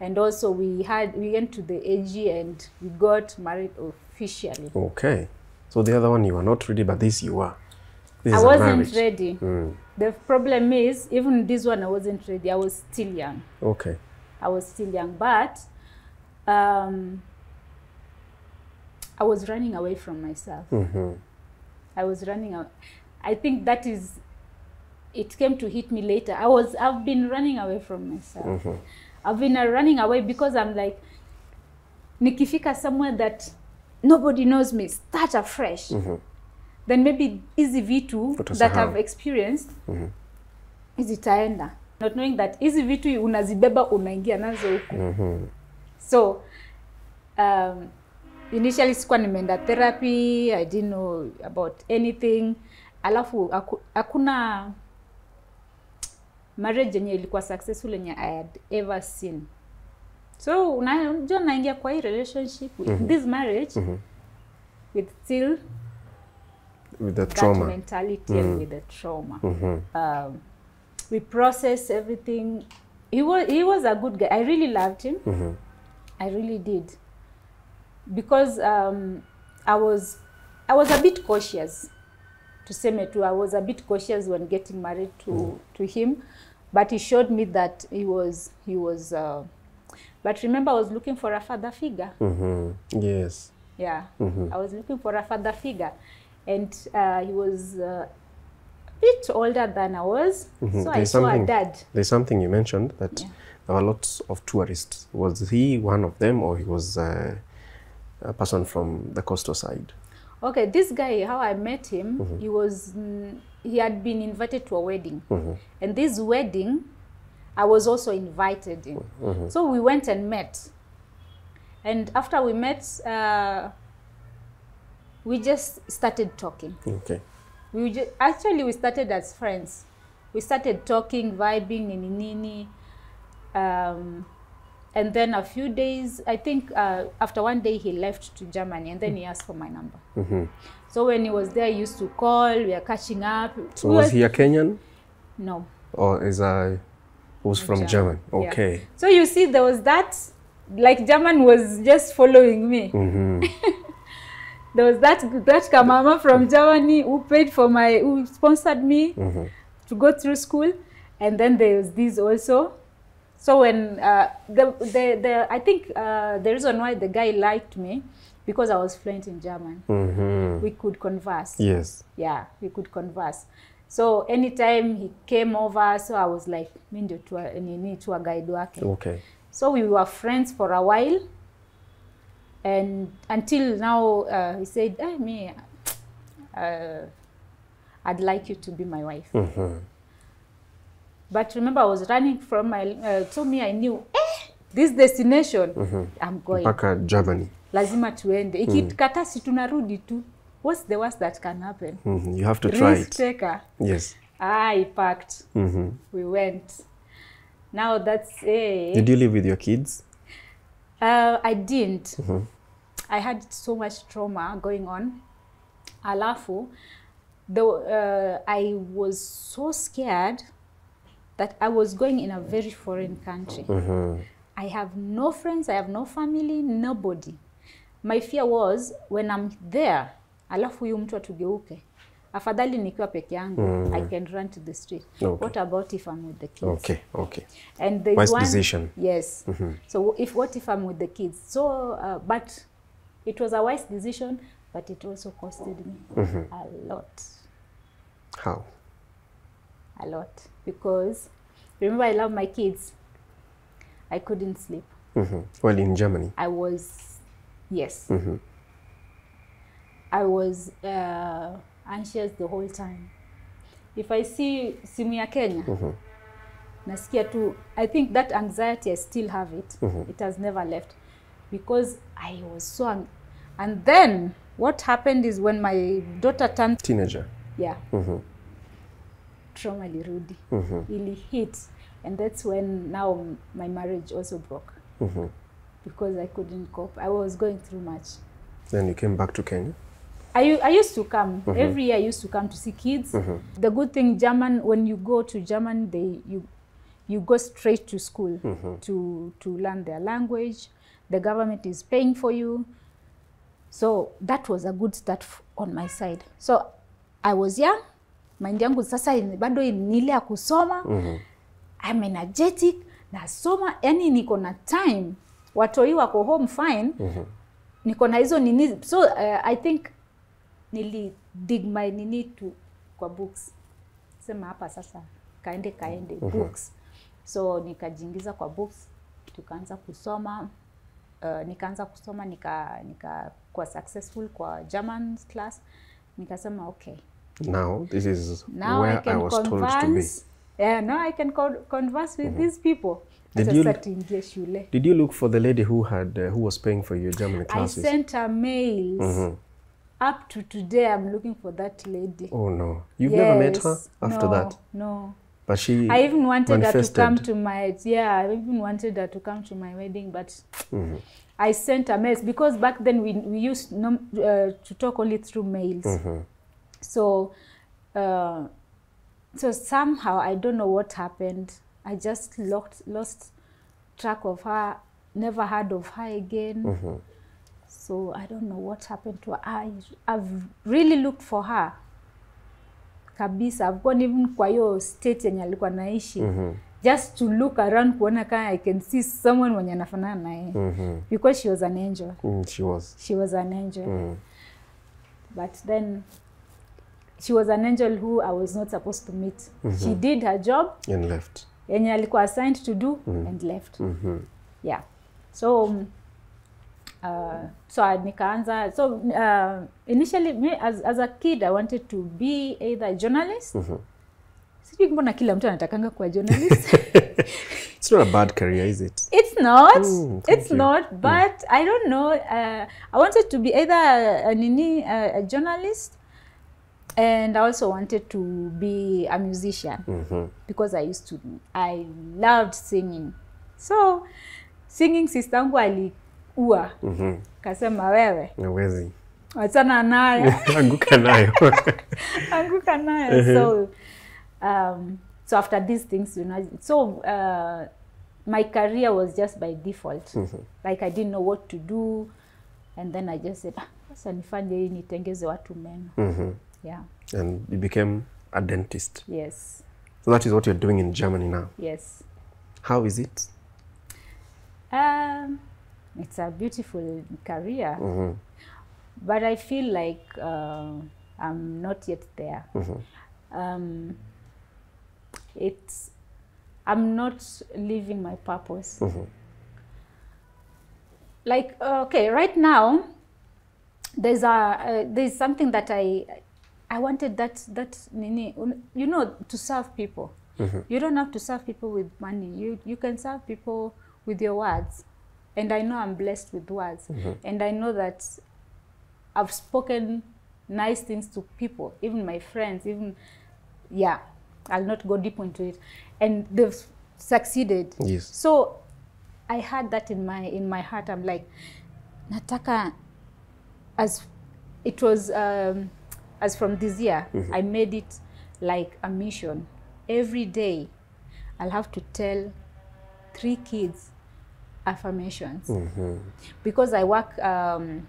and also we had we went to the A G and we got married officially. Okay, so the other one you were not ready, but this you were. This I wasn't ready. Mm. The problem is even this one I wasn't ready. I was still young. Okay. I was still young, but um, I was running away from myself. Mm-hmm. I was running away. I think that is. It came to hit me later. I was, I've been running away from myself. Mm-hmm. I've been uh, running away because I'm like, nikifika somewhere that nobody knows me, start afresh. Mm-hmm. Then maybe easy V two that I've experienced, mm-hmm. easy taenda. Not knowing that easy V two unazibeba unaingia nazo huko. Mm-hmm. So, um, initially sikuwa nimeenda therapy, I didn't know about anything. Alafu, hakuna marriage yenye ilikuwa successful yenye I had ever seen. So, unajua naingia kwa hii relationship, with mm-hmm. this marriage, mm-hmm. with still with the that trauma. Mentality mm-hmm. and with the trauma. Mm-hmm. um, we processed everything. He was, he was a good guy. I really loved him. Mm-hmm. I really did. Because um, I was I was a bit cautious. To say me too, I was a bit cautious when getting married to mm. to him, but he showed me that he was he was. Uh, but remember, I was looking for a father figure. Mm-hmm. Yes. Yeah, mm-hmm. I was looking for a father figure, and uh, he was uh, a bit older than I was, mm-hmm. so there's I saw a dad. There's something you mentioned that yeah. there were lots of tourists. Was he one of them, or he was uh, a person from the coastal side? Okay, this guy, how I met him, mm-hmm. he was, mm, he had been invited to a wedding. Mm-hmm. And this wedding, I was also invited in. Mm-hmm. So we went and met. And after we met, uh, we just started talking. Okay. We just, actually, we started as friends. We started talking, vibing, nini, nini. Um, And then a few days, I think uh, after one day, he left to Germany and then he asked for my number. Mm-hmm. So when he was there, he used to call, we are catching up. So we was, was he a Kenyan? No. Or is I, was from German? German. Okay. Yeah. So you see, there was that, like German was just following me. Mm-hmm. There was that, that kamama from Germany who paid for my, who sponsored me mm-hmm. to go through school. And then there was this also. So when uh, the, the the I think uh, the reason why the guy liked me because I was fluent in German. Mm-hmm. We could converse. Yes. Yeah, we could converse. So anytime he came over, so I was like, okay. So we were friends for a while, and until now uh, he said, "Hey, me, uh, I'd like you to be my wife." Mm-hmm. But remember, I was running from my, uh, told me I knew, eh, this destination, mm-hmm. I'm going. Mpaka Germany. Lazima tuende. Mm. Ikikata si tunarudi tu. What's the worst that can happen? Mm-hmm. You have to try Risk it. Taker. Yes. I packed. Mm-hmm. We went. Now that's, eh. Did you live with your kids? Uh, I didn't. Mm-hmm. I had so much trauma going on. Alafu, though, uh, I was so scared that I was going in a very foreign country. Mm-hmm. I have no friends, I have no family, nobody. My fear was, when I'm there, alafu huyu mtu atugeuke, Afadhali nikiwa peke yangu, mm. I can run to the street. Okay. What about if I'm with the kids? Okay, okay. And the wise one, decision. Yes. Mm -hmm. So if what if I'm with the kids? So, uh, but it was a wise decision, but it also costed me mm -hmm. a lot. How? A lot. Because, remember, I love my kids. I couldn't sleep. Mm -hmm. Well, in Germany? I was, yes. Mm -hmm. I was uh, anxious the whole time. If I see simu ya Kenya, mm -hmm. nasikia tu, I think that anxiety, I still have it. Mm -hmm. It has never left. Because I was so angry. And then, what happened is when my daughter turned... Teenager. Yeah. Mm -hmm. Trauma ilirudi. Mm -hmm. Ili hit. And that's when now my marriage also broke. Mm -hmm. Because I couldn't cope. I was going through much. Then you came back to Kenya? I, I used to come. Mm-hmm. Every year I used to come to see kids. Mm-hmm. The good thing, German, when you go to German, they you you go straight to school mm-hmm. to, to learn their language. The government is paying for you. So that was a good start on my side. So I was young. Mind yangu sasa bado nile ya kusoma. Mm-hmm. I'm energetic. Nasoma. Yani niko na time. Watoi wako home fine. Mm-hmm. Niko na hizo nini. So uh, I think nili dig my nini tu kwa books. Sema hapa sasa kaende kaende mm -hmm. books. So nikajingiza kwa books, tukaanza kusoma. Uh, nikaanza kusoma nika nika kwa successful kwa German class. Nikasema okay. Now this is now where I, can I was converse, told to be. Yeah, now I can con converse with mm -hmm. these people. Did you, did you look for the lady who had uh, who was paying for your German classes? I sent her mails. Mm-hmm. Up to today, I'm looking for that lady. Oh no, you've yes. never met her after no, that. No, but she. I even wanted her to come to my yeah. I even wanted her to come to my wedding, but mm-hmm. I sent her mails because back then we we used no, uh, to talk only through mails. Mm-hmm. So, uh, so somehow I don't know what happened. I just lost, lost track of her, never heard of her again. Mm-hmm. So I don't know what happened to her. I, I've really looked for her. Kabisa, I've gone even kwa hiyo state yenye alikuwa naishi. Mm-hmm. Just to look around kuona kama I can see someone mwenye anafanana naye. Mm-hmm. Because she was an angel. Mm, she was. She was an angel. Mm. But then... She was an angel who I was not supposed to meet. Mm-hmm. She did her job. And left. And alikuwa assigned to do mm. and left. Mm-hmm. Yeah. So, uh, so I nikaanza. So uh, initially, me as as a kid, I wanted to be either a journalist. Mm-hmm. Sijui mbona kila mtu anatakanga kuwa journalist. It's not a bad career, is it? It's not. Mm, it's you. not. But mm. I don't know. Uh, I wanted to be either a, a, a journalist. And I also wanted to be a musician mm-hmm. because I used to, I loved singing. So, singing sistangu alikuwa. Mm-hmm. Kasema wewe. Nawezi. Wachana nayo. Anguka nayo. Anguka nayo. So, um, so after these things, you know, so uh, my career was just by default. Mm-hmm. Like I didn't know what to do. And then I just said, ah, sasa nifanye hii nitengeze watu meno. Mm-hmm. Yeah. And you became a dentist. Yes. So that is what you're doing in Germany now. Yes. How is it? Um, it's a beautiful career. Mm-hmm. But I feel like uh, I'm not yet there. Mm-hmm. um, it's, I'm not living my purpose. Mm-hmm. Like, okay, right now, there's, a, uh, there's something that I... I wanted that, that nini, you know, to serve people. Mm-hmm. You don't have to serve people with money. You, you can serve people with your words. And I know I'm blessed with words. Mm-hmm. And I know that I've spoken nice things to people, even my friends, even, yeah, I'll not go deep into it. And they've succeeded. Yes. So I had that in my, in my heart. I'm like, nataka, as it was, um, as from this year, mm-hmm. I made it like a mission. Every day, I'll have to tell three kids affirmations. Mm-hmm. Because I work, um,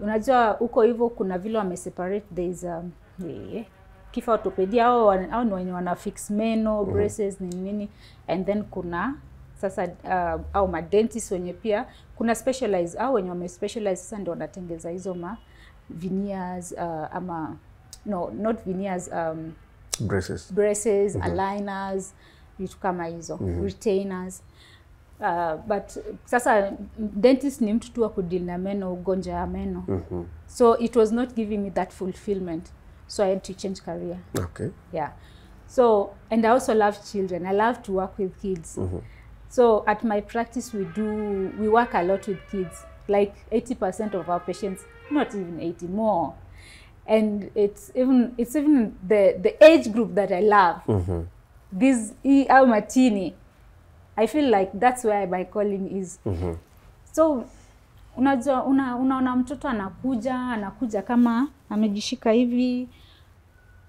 unajua uko hivyo kuna vile wame separate, there's um, eh, kifaa orthopedia au au wenye wana fix meno, mm. braces ni nini, and then kuna sasa uh, au ma dentist wenye pia kuna specialize au wenye wame specialize sasa ndio wanatengeza hizo ma veneers uh, ama no not veneers um braces braces mm -hmm. aligners vitu kama hizo mm -hmm. retainers uh, but sasa dentist ni mtu tu wa kudeal na meno, ugonjwa ya meno mm -hmm. so it was not giving me that fulfillment, so I had to change career. Okay, yeah. So and I also love children, I love to work with kids. Mm -hmm. So at my practice we do we work a lot with kids, like eighty percent of our patients, not even eighty, more. And it's even it's even the the age group that I love. Mm-hmm. This E L Martini, I feel like that's where my calling is. Mm-hmm. So unajua una unaona mtoto anakuja anakuja kama amejishika hivi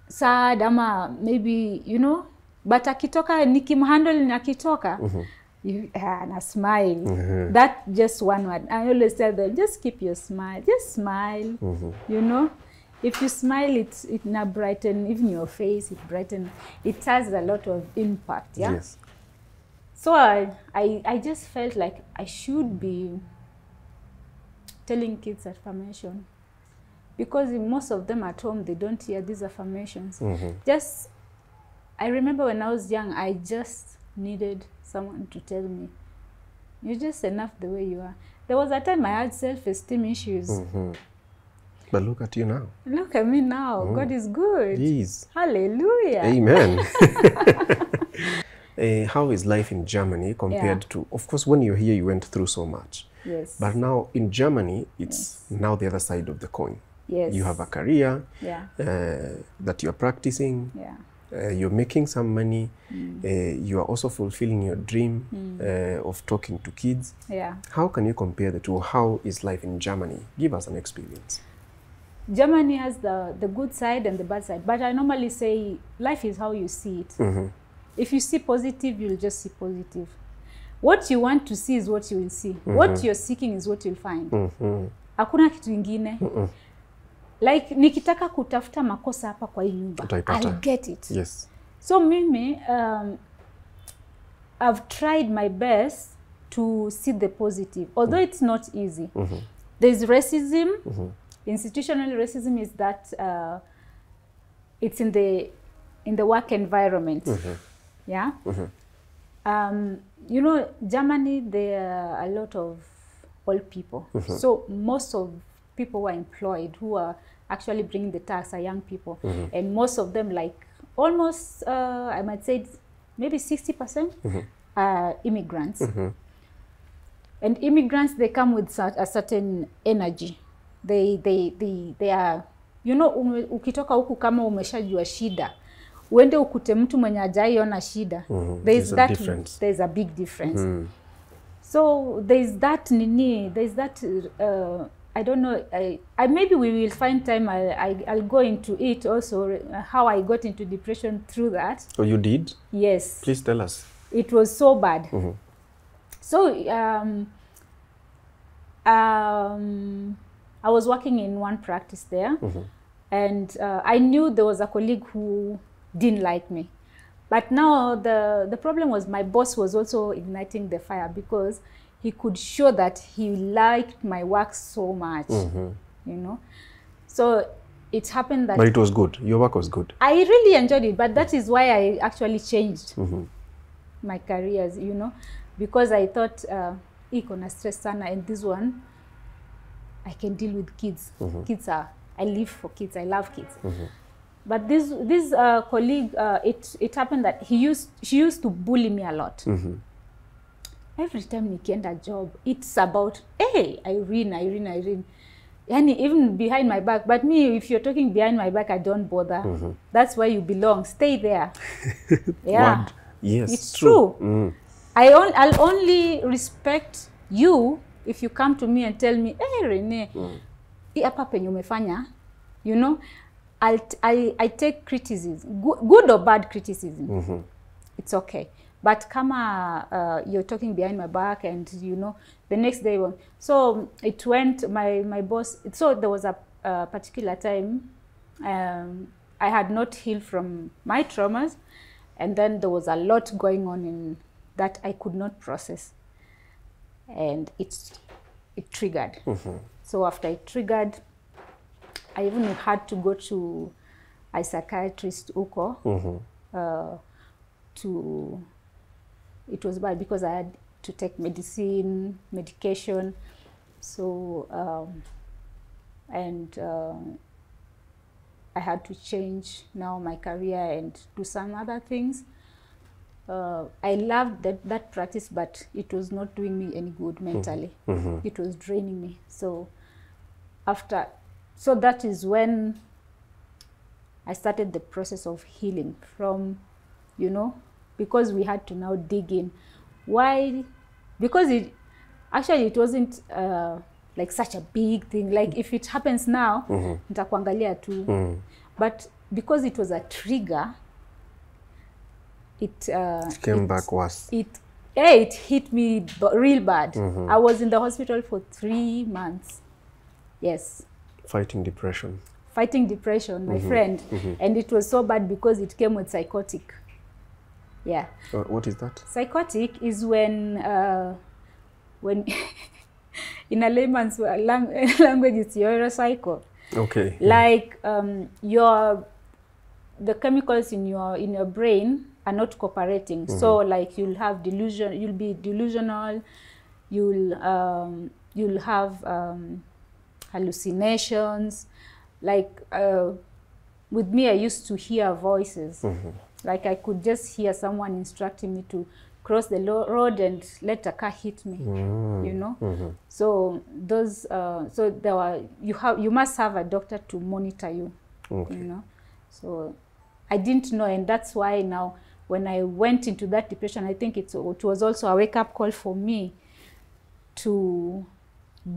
sad ama maybe you know, but akitoka nikimhandle na akitoka mm-hmm. you, uh, and a smile. Mm-hmm. That just one word. I always tell them, just keep your smile. Just smile. Mm-hmm. You know, if you smile, it it now brightens even your face. It brightens. It has a lot of impact. Yeah. Yes. So I I I just felt like I should be telling kids affirmation, because most of them at home they don't hear these affirmations. Mm-hmm. Just I remember when I was young, I just needed someone to tell me, you're just enough the way you are. There was a time I had self-esteem issues. Mm-hmm. But look at you now. Look at me now. Mm. God is good. Jeez. Hallelujah. Amen. uh, how is life in Germany compared yeah. to, of course, when you're here, you went through so much. Yes. But now in Germany, it's yes. now the other side of the coin. Yes. You have a career yeah. uh, that you're practicing. Yeah. Uh, you're making some money, mm. uh, you are also fulfilling your dream mm. uh, of talking to kids. Yeah. How can you compare the two? How is life in Germany? Give us an experience. Germany has the, the good side and the bad side, but I normally say life is how you see it. Mm-hmm. If you see positive, you'll just see positive. What you want to see is what you will see. Mm-hmm. What you're seeking is what you'll find. Mm-hmm. Hakuna kitu ingine. Mm-hmm. Like nikitaka kutafuta makosa hapa kwa hii nyumba, I'll get it. Yes. So mimi um I've tried my best to see the positive, although mm. it's not easy. Mm -hmm. There's racism. Mm -hmm. Institutional racism is that uh it's in the in the work environment. Mm -hmm. Yeah. Mm -hmm. Um you know, Germany, there are a lot of old people. Mm -hmm. So most of people who are employed, who are actually bringing the tax, are young people. Mm-hmm. And most of them, like almost, uh, I might say maybe sixty percent mm-hmm. are immigrants. Mm-hmm. And immigrants, they come with a certain energy. They, they, they, they are, you know, ume, ukitoka huku kama umeshajua shida, uende ukute mtu mwenye hajaiona shida. Mm-hmm. There is that, there is a big difference. Mm-hmm. So there is that nini, there is that, uh, I don't know, I, I maybe we will find time, I, I, I'll go into it also, uh, how I got into depression through that. Oh, you did? Yes. Please tell us. It was so bad. Mm-hmm. So, um, um, I was working in one practice there, mm-hmm. and uh, I knew there was a colleague who didn't like me. But now the, the problem was my boss was also igniting the fire, because he could show that he liked my work so much, mm-hmm. you know. So it happened that... But it was good. Your work was good. I really enjoyed it, but that is why I actually changed mm-hmm. my careers, you know, because I thought, uh, ikona stress sana, and this one, I can deal with kids. Mm-hmm. Kids are... I live for kids. I love kids. Mm-hmm. But this this uh, colleague, uh, it, it happened that he used, she used to bully me a lot. Mm-hmm. Every time nikienda job, it's about, hey, Irene, Irene, Irene. Yani, even behind my back. But me, if you're talking behind my back, I don't bother. Mm-hmm. That's where you belong. Stay there. Yeah. What? Yes. It's true. true. Mm. I on, I'll only respect you if you come to me and tell me, hey, Rene, mm. hapa penye umefanya. You know, I'll, I, I take criticism, good, good or bad criticism. Mm-hmm. It's okay. But kama uh, you're talking behind my back, and you know, the next day, well, so it went, my, my boss, it, so there was a uh, particular time, um, I had not healed from my traumas, and then there was a lot going on in that I could not process, and it's it triggered. Mm-hmm. So after it triggered, I even had to go to a psychiatrist uko, mm-hmm. uh, to, it was bad because I had to take medicine, medication. So, um, and uh, I had to change now my career and do some other things. Uh, I loved that, that practice, but it was not doing me any good mentally. Mm-hmm. It was draining me. So after, so that is when I started the process of healing from, you know, because we had to now dig in. Why? Because it, actually it wasn't uh, like such a big thing. Like if it happens now, mm-hmm. nitakuangalia tu. Mm. But because it was a trigger, It, uh, it came it, back worse. It, yeah, it hit me b real bad. Mm-hmm. I was in the hospital for three months. Yes. Fighting depression. Fighting depression, my mm-hmm. friend. Mm-hmm. And it was so bad because it came with psychotic. Yeah. Uh, what is that? Psychotic is when, uh, when in a layman's language, it's you're a psycho. Okay. Like um, your, the chemicals in your in your brain are not cooperating. Mm-hmm. So like you'll have delusion, you'll be delusional, you'll um, you'll have um, hallucinations. Like uh, with me, I used to hear voices. Mm-hmm. Like I could just hear someone instructing me to cross the road and let a car hit me. Mm-hmm. You know. Mm-hmm. So those uh, so there were you have you must have a doctor to monitor you. Okay. You know. So I didn't know, and that's why now when I went into that depression, I think it's, it was also a wake-up call for me to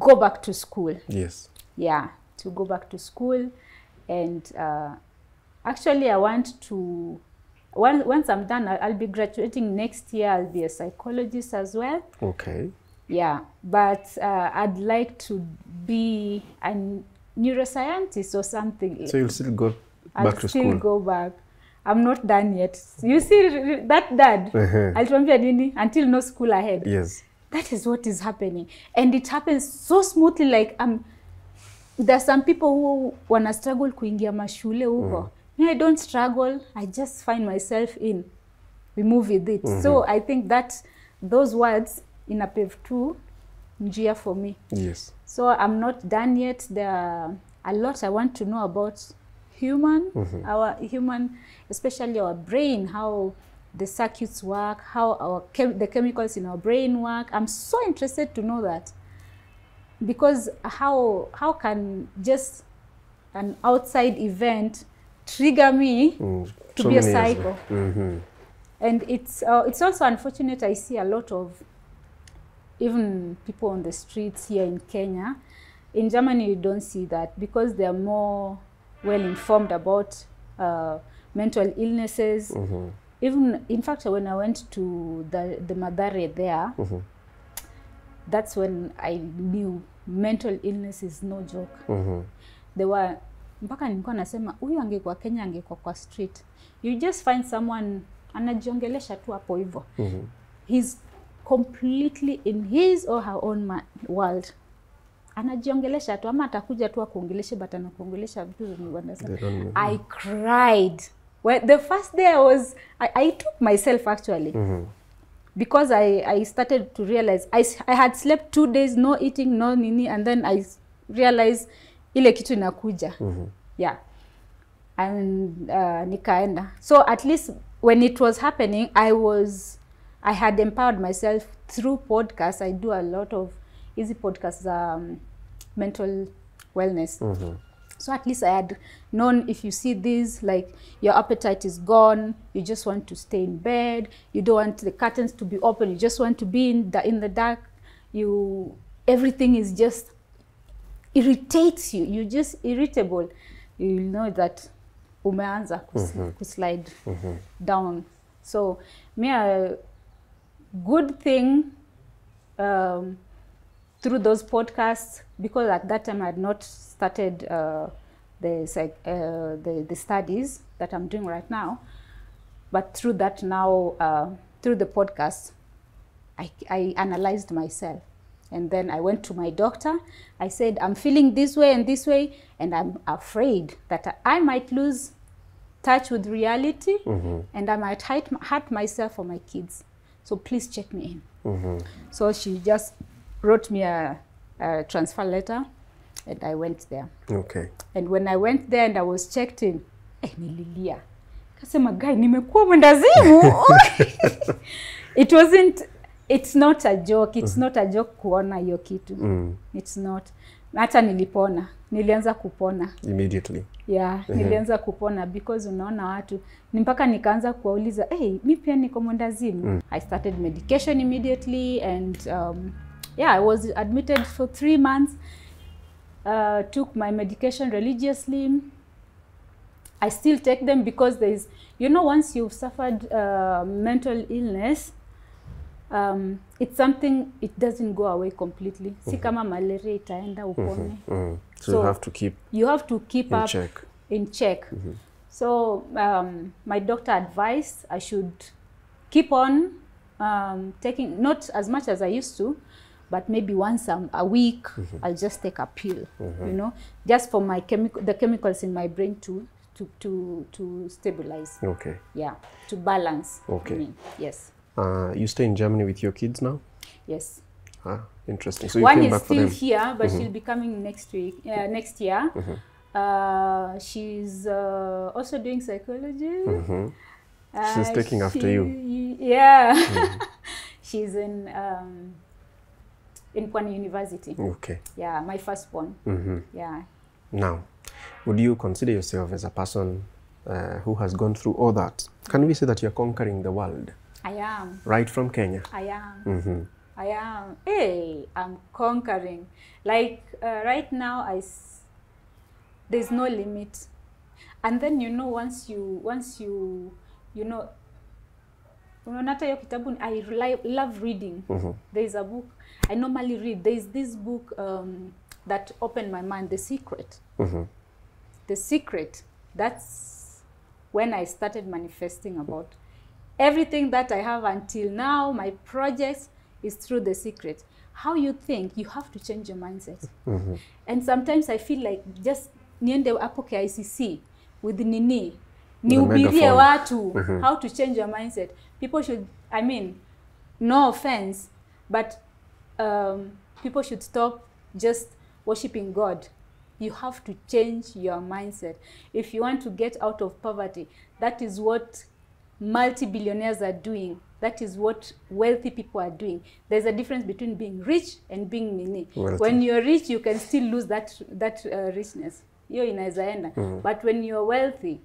go back to school. Yes. Yeah, to go back to school. And uh, actually I want to, well, once I'm done, I'll, I'll be graduating next year. I'll be a psychologist as well. Okay. Yeah, but uh, I'd like to be a neuroscientist or something. So you'll still go I'll back to still school. go back. I'm not done yet. You see that dad, uh-huh. until no school ahead. Yes. That is what is happening. And it happens so smoothly. Like um, there are some people who wanna struggle kuingia mashule huko. Mm. I don't struggle. I just find myself in. We move with it. Mm-hmm. So I think that those words in A P E V two, njia for me. Yes. So I'm not done yet. There are a lot I want to know about human, mm-hmm. our human, especially our brain, how the circuits work, how our chem the chemicals in our brain work. I'm so interested to know that, because how how can just an outside event trigger me mm, to so be a psycho? Mm-hmm. And it's uh, it's also unfortunate. I see a lot of even people on the streets here in Kenya. In Germany, you don't see that because they're more well informed about uh, mental illnesses. Mm-hmm. Even in fact, when I went to the the Madare there, mm-hmm. that's when I knew mental illness is no joke. Mm-hmm. There were mpaka nilikuwa nasema huyu angekuwa Kenya angekuwa kwa street. You just find someone anajiongelesha tu hapo hivyo. Mm-hmm. He's completely in his or her own world. Anajiongelesha tu ama atakuja tu akuongeleshe but anakuongelesha vitu vinavyoandasa. I cried. Well, the first day I was I, I took myself actually. Mm-hmm. Because I I started to realize I I had slept two days no eating no nini, and then I realized ile kitu inakuja. Mm-hmm. Yeah. And uh, nikaenda. So at least when it was happening, I was I had empowered myself through podcasts. I do a lot of easy podcasts, um, mental wellness. Mm-hmm. So at least I had known, if you see this, like your appetite is gone, you just want to stay in bed, you don't want the curtains to be open, you just want to be in the, in the dark, you, everything is just irritates you, you're just irritable. You know that umeanza kus, mm-hmm. kuslide mm-hmm. down. So me, a good thing, um, through those podcasts, because at that time I had not started uh, the, uh, the, the studies that I'm doing right now. But through that now, uh, through the podcast, I, I analyzed myself. And then I went to my doctor. I said, I'm feeling this way and this way, and I'm afraid that I might lose touch with reality, mm-hmm. and I might hurt myself or my kids. So please check me in. Mm-hmm. So she just wrote me a, a transfer letter, and I went there. Okay. And when I went there and I was checked in, eh, nililia. Kasema guy, nimekuwa mwendazimu. It wasn't, it's not a joke. It's mm. not a joke kuona hiyo kitu. Mm. It's not. Hata nilipona. Nilianza kupona. Immediately. Yeah, uh-huh. Nilianza kupona because unaona watu. Nimpaka nikaanza kuwauliza, hey, mi pia niko mwendazimu. Mm. I started medication immediately and um, yeah, I was admitted for three months. Uh, took my medication religiously. I still take them because there is, you know, once you've suffered uh, mental illness, Um, it's something, it doesn't go away completely. Mm-hmm. Si kama malaria itaenda upone. Mm-hmm. So, so you have to keep You have to keep in up check. in check. Mm-hmm. So um, my doctor advised I should keep on um, taking, not as much as I used to, but maybe once a, a week, mm-hmm. I'll just take a pill, mm-hmm. you know, just for my chemical, the chemicals in my brain to, to, to, to stabilize. Okay. Yeah, to balance. Okay. I mean, yes. Uh, you stay in Germany with your kids now? Yes. Ah, interesting. So you One came is back still for them. here, but mm-hmm. she'll be coming next week, uh, next year. Mm-hmm. uh, she's uh, also doing psychology. Mm-hmm. She's uh, taking she, after you. Yeah. Mm-hmm. She's in um, in Kwani University. Okay. Yeah, my firstborn. Mm-hmm. Yeah. Now, would you consider yourself as a person uh, who has gone through all that? Can we say that you're conquering the world? I am. Right from Kenya. I am. Mm-hmm. I am. Hey, I'm conquering. Like uh, right now, I s there's no limit. And then you know, once you, once you, you know, I rely, love reading. Mm-hmm. There's a book I normally read. There's this book um, that opened my mind, The Secret. Mm-hmm. The Secret. That's when I started manifesting about everything that I have until now, my projects, is through The Secret. How you think, you have to change your mindset. Mm-hmm. And sometimes I feel like just niende hapo kwa I C C with nini, niubirie watu how to change your mindset. People should, I mean, no offense, but um, people should stop just worshiping God. You have to change your mindset. If you want to get out of poverty, that is what multi-billionaires are doing. That is what wealthy people are doing. There's a difference between being rich and being nini. Wealthy. When you're rich, you can still lose that that uh, richness. You're in Azaenda. Mm-hmm. But when you're wealthy,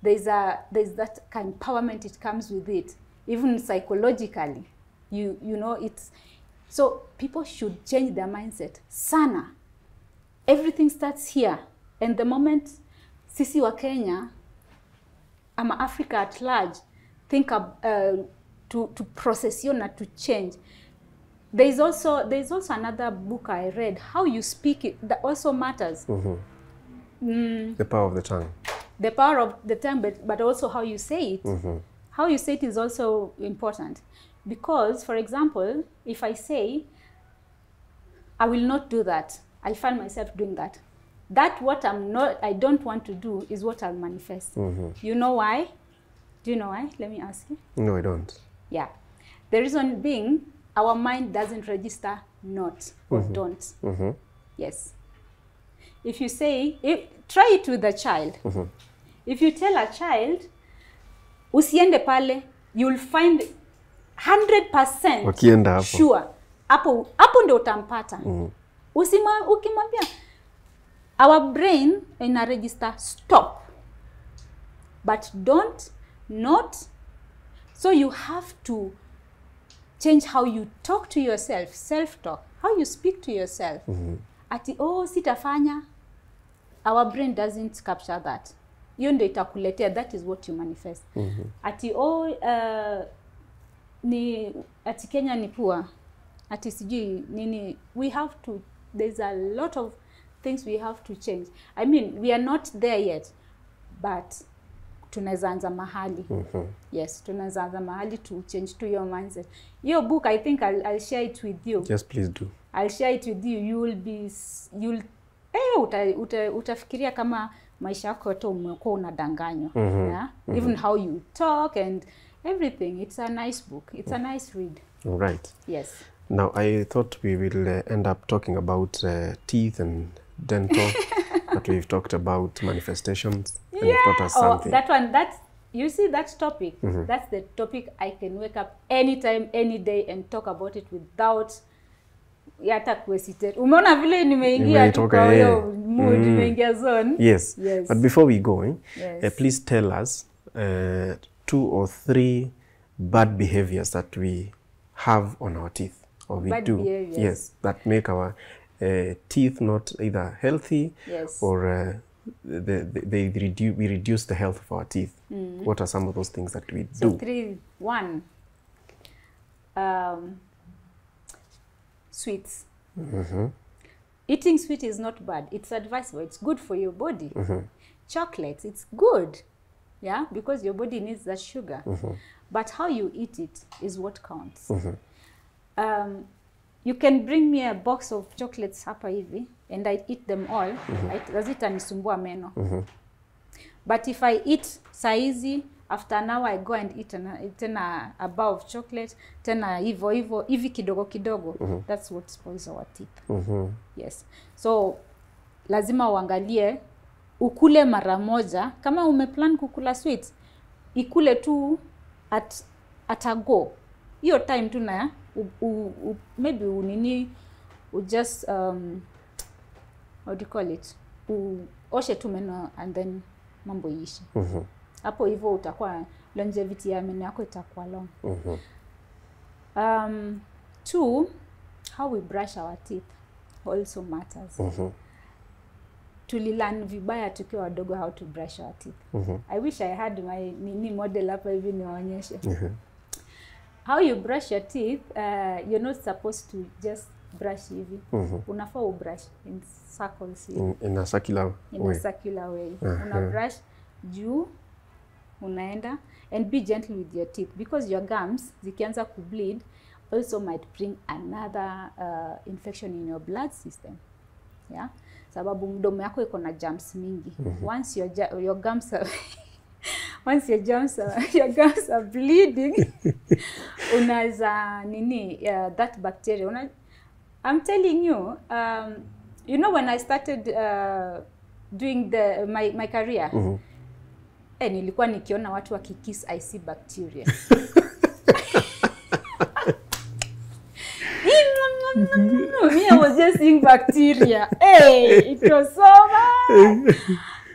there's a there's that empowerment. It comes with it, even psychologically. You you know it's so people should change their mindset. Sana, everything starts here. And the moment sisi wa Kenya, ama Africa at large, think of, uh, to, to process you, not to change. There is also, there is also another book I read, How You Speak It, that also matters. Mm-hmm. mm. The power of the tongue. The power of the tongue, but, but also how you say it. Mm-hmm. How you say it is also important. Because, for example, if I say, I will not do that, I find myself doing that. That what I'm not, I don't want to do is what I'll manifest. Mm-hmm. You know why? Do you know why? Let me ask you. No, I don't. Yeah. The reason being, our mind doesn't register not or mm-hmm. don't. Mm-hmm. Yes. If you say, if, try it with a child. Mm-hmm. If you tell a child, usiende pale, you'll find one hundred percent Wakienda sure. Hapo, hapo ndio utampata. Mm-hmm. Usima, ukimwambia. Our brain in a register stop, but don't, not. So you have to change how you talk to yourself, self-talk, how you speak to yourself. Mm-hmm. Ati, oh, sitafanya. Our brain doesn't capture that. Hiyo ndio itakuletea, that is what you manifest. Mm-hmm. Ati, oh, uh, ni, ati Kenya ni poor. Ati sijui nini, we have to, there's a lot of things we have to change. I mean, we are not there yet, but tunaweza anza mahali. Mm-hmm. Yes, tunaweza anza mahali to change to your mindset. Your book, I think I'll, I'll share it with you. Yes, please do. I'll share it with you. You will be, you'll, eh, uta, uta, utafikiria kama maisha yako tu umekuwa unadanganywa. Mm-hmm. Yeah? Mm-hmm. Even how you talk and everything. It's a nice book. It's a nice read. Right. Yes. Now, I thought we will uh, end up talking about uh, teeth and dental, but we've talked about manifestations. And yeah. Taught us something. Oh, that one, that's, you see that topic, mm-hmm. that's the topic I can wake up anytime, any day and talk about it without yata kuhesitate. Umeona vile nimeingia tukawa yo mood, nimeingia zone. Yes. Yes. But before we go, eh, yes. uh, please tell us uh, two or three bad behaviors that we have on our teeth. Or we bad do, behaviors. Yes, that make our uh, teeth not either healthy yes. or uh, they, they, they reduce, we reduce the health of our teeth. Mm. What are some of those things that we so do? Three, one, um, sweets. Mm-hmm. Eating sweet is not bad. It's advisable. It's good for your body. Mm-hmm. Chocolates, it's good, yeah, because your body needs that sugar. Mm-hmm. But how you eat it is what counts. Mm-hmm. Um, you can bring me a box of chocolates hapa hivi, and I eat them all. Lazita nisumbua meno. But if I eat saizi, after an hour I go and eat an, tena a bar of chocolate, tena hivo hivo, hivi kidogo kidogo. Mm -hmm. That's what spoils our teeth. Mm -hmm. Yes. So, lazima uangalie, ukule mara moja. Kama umeplan kukula sweets, ikule tu at, at a go. Hiyo time tu na U, u, u, maybe unini u just um how do you call it u oshe tu meno and then mambo ishi. Mm-hmm. Hapo hivyo utakuwa longevity ya meno yako itakuwa long. Mm-hmm. Um two, how we brush our teeth also matters. Mm-hmm. Tulilan vibaya tukiwa wadogo how to brush our teeth. Mm-hmm. I wish I had my nini model hapa hivi niwaonyeshe. Mm-hmm. How you brush your teeth, uh, you're not supposed to just brush hivi. Mm-hmm. Unafaa ubrush in circles. In, in a circular in way. In a circular way. Uh-huh. Una brush juu, unaenda, and be gentle with your teeth because your gums, zikianza kubleed, also might bring another uh, infection in your blood system. Yeah? Sababu mdomo yako iko na germs mingi. Mm-hmm. Once your, your gums are... Once your gums are, your gums are bleeding, unaza nini uh, that bacteria. Una, I'm telling you, um, you know when I started uh, doing the my my career, mm-hmm. eh, nilikuwa nikiona watu wakikiss I see bacteria. No, no, no, no, me I was just seeing bacteria. Hey, it was so bad.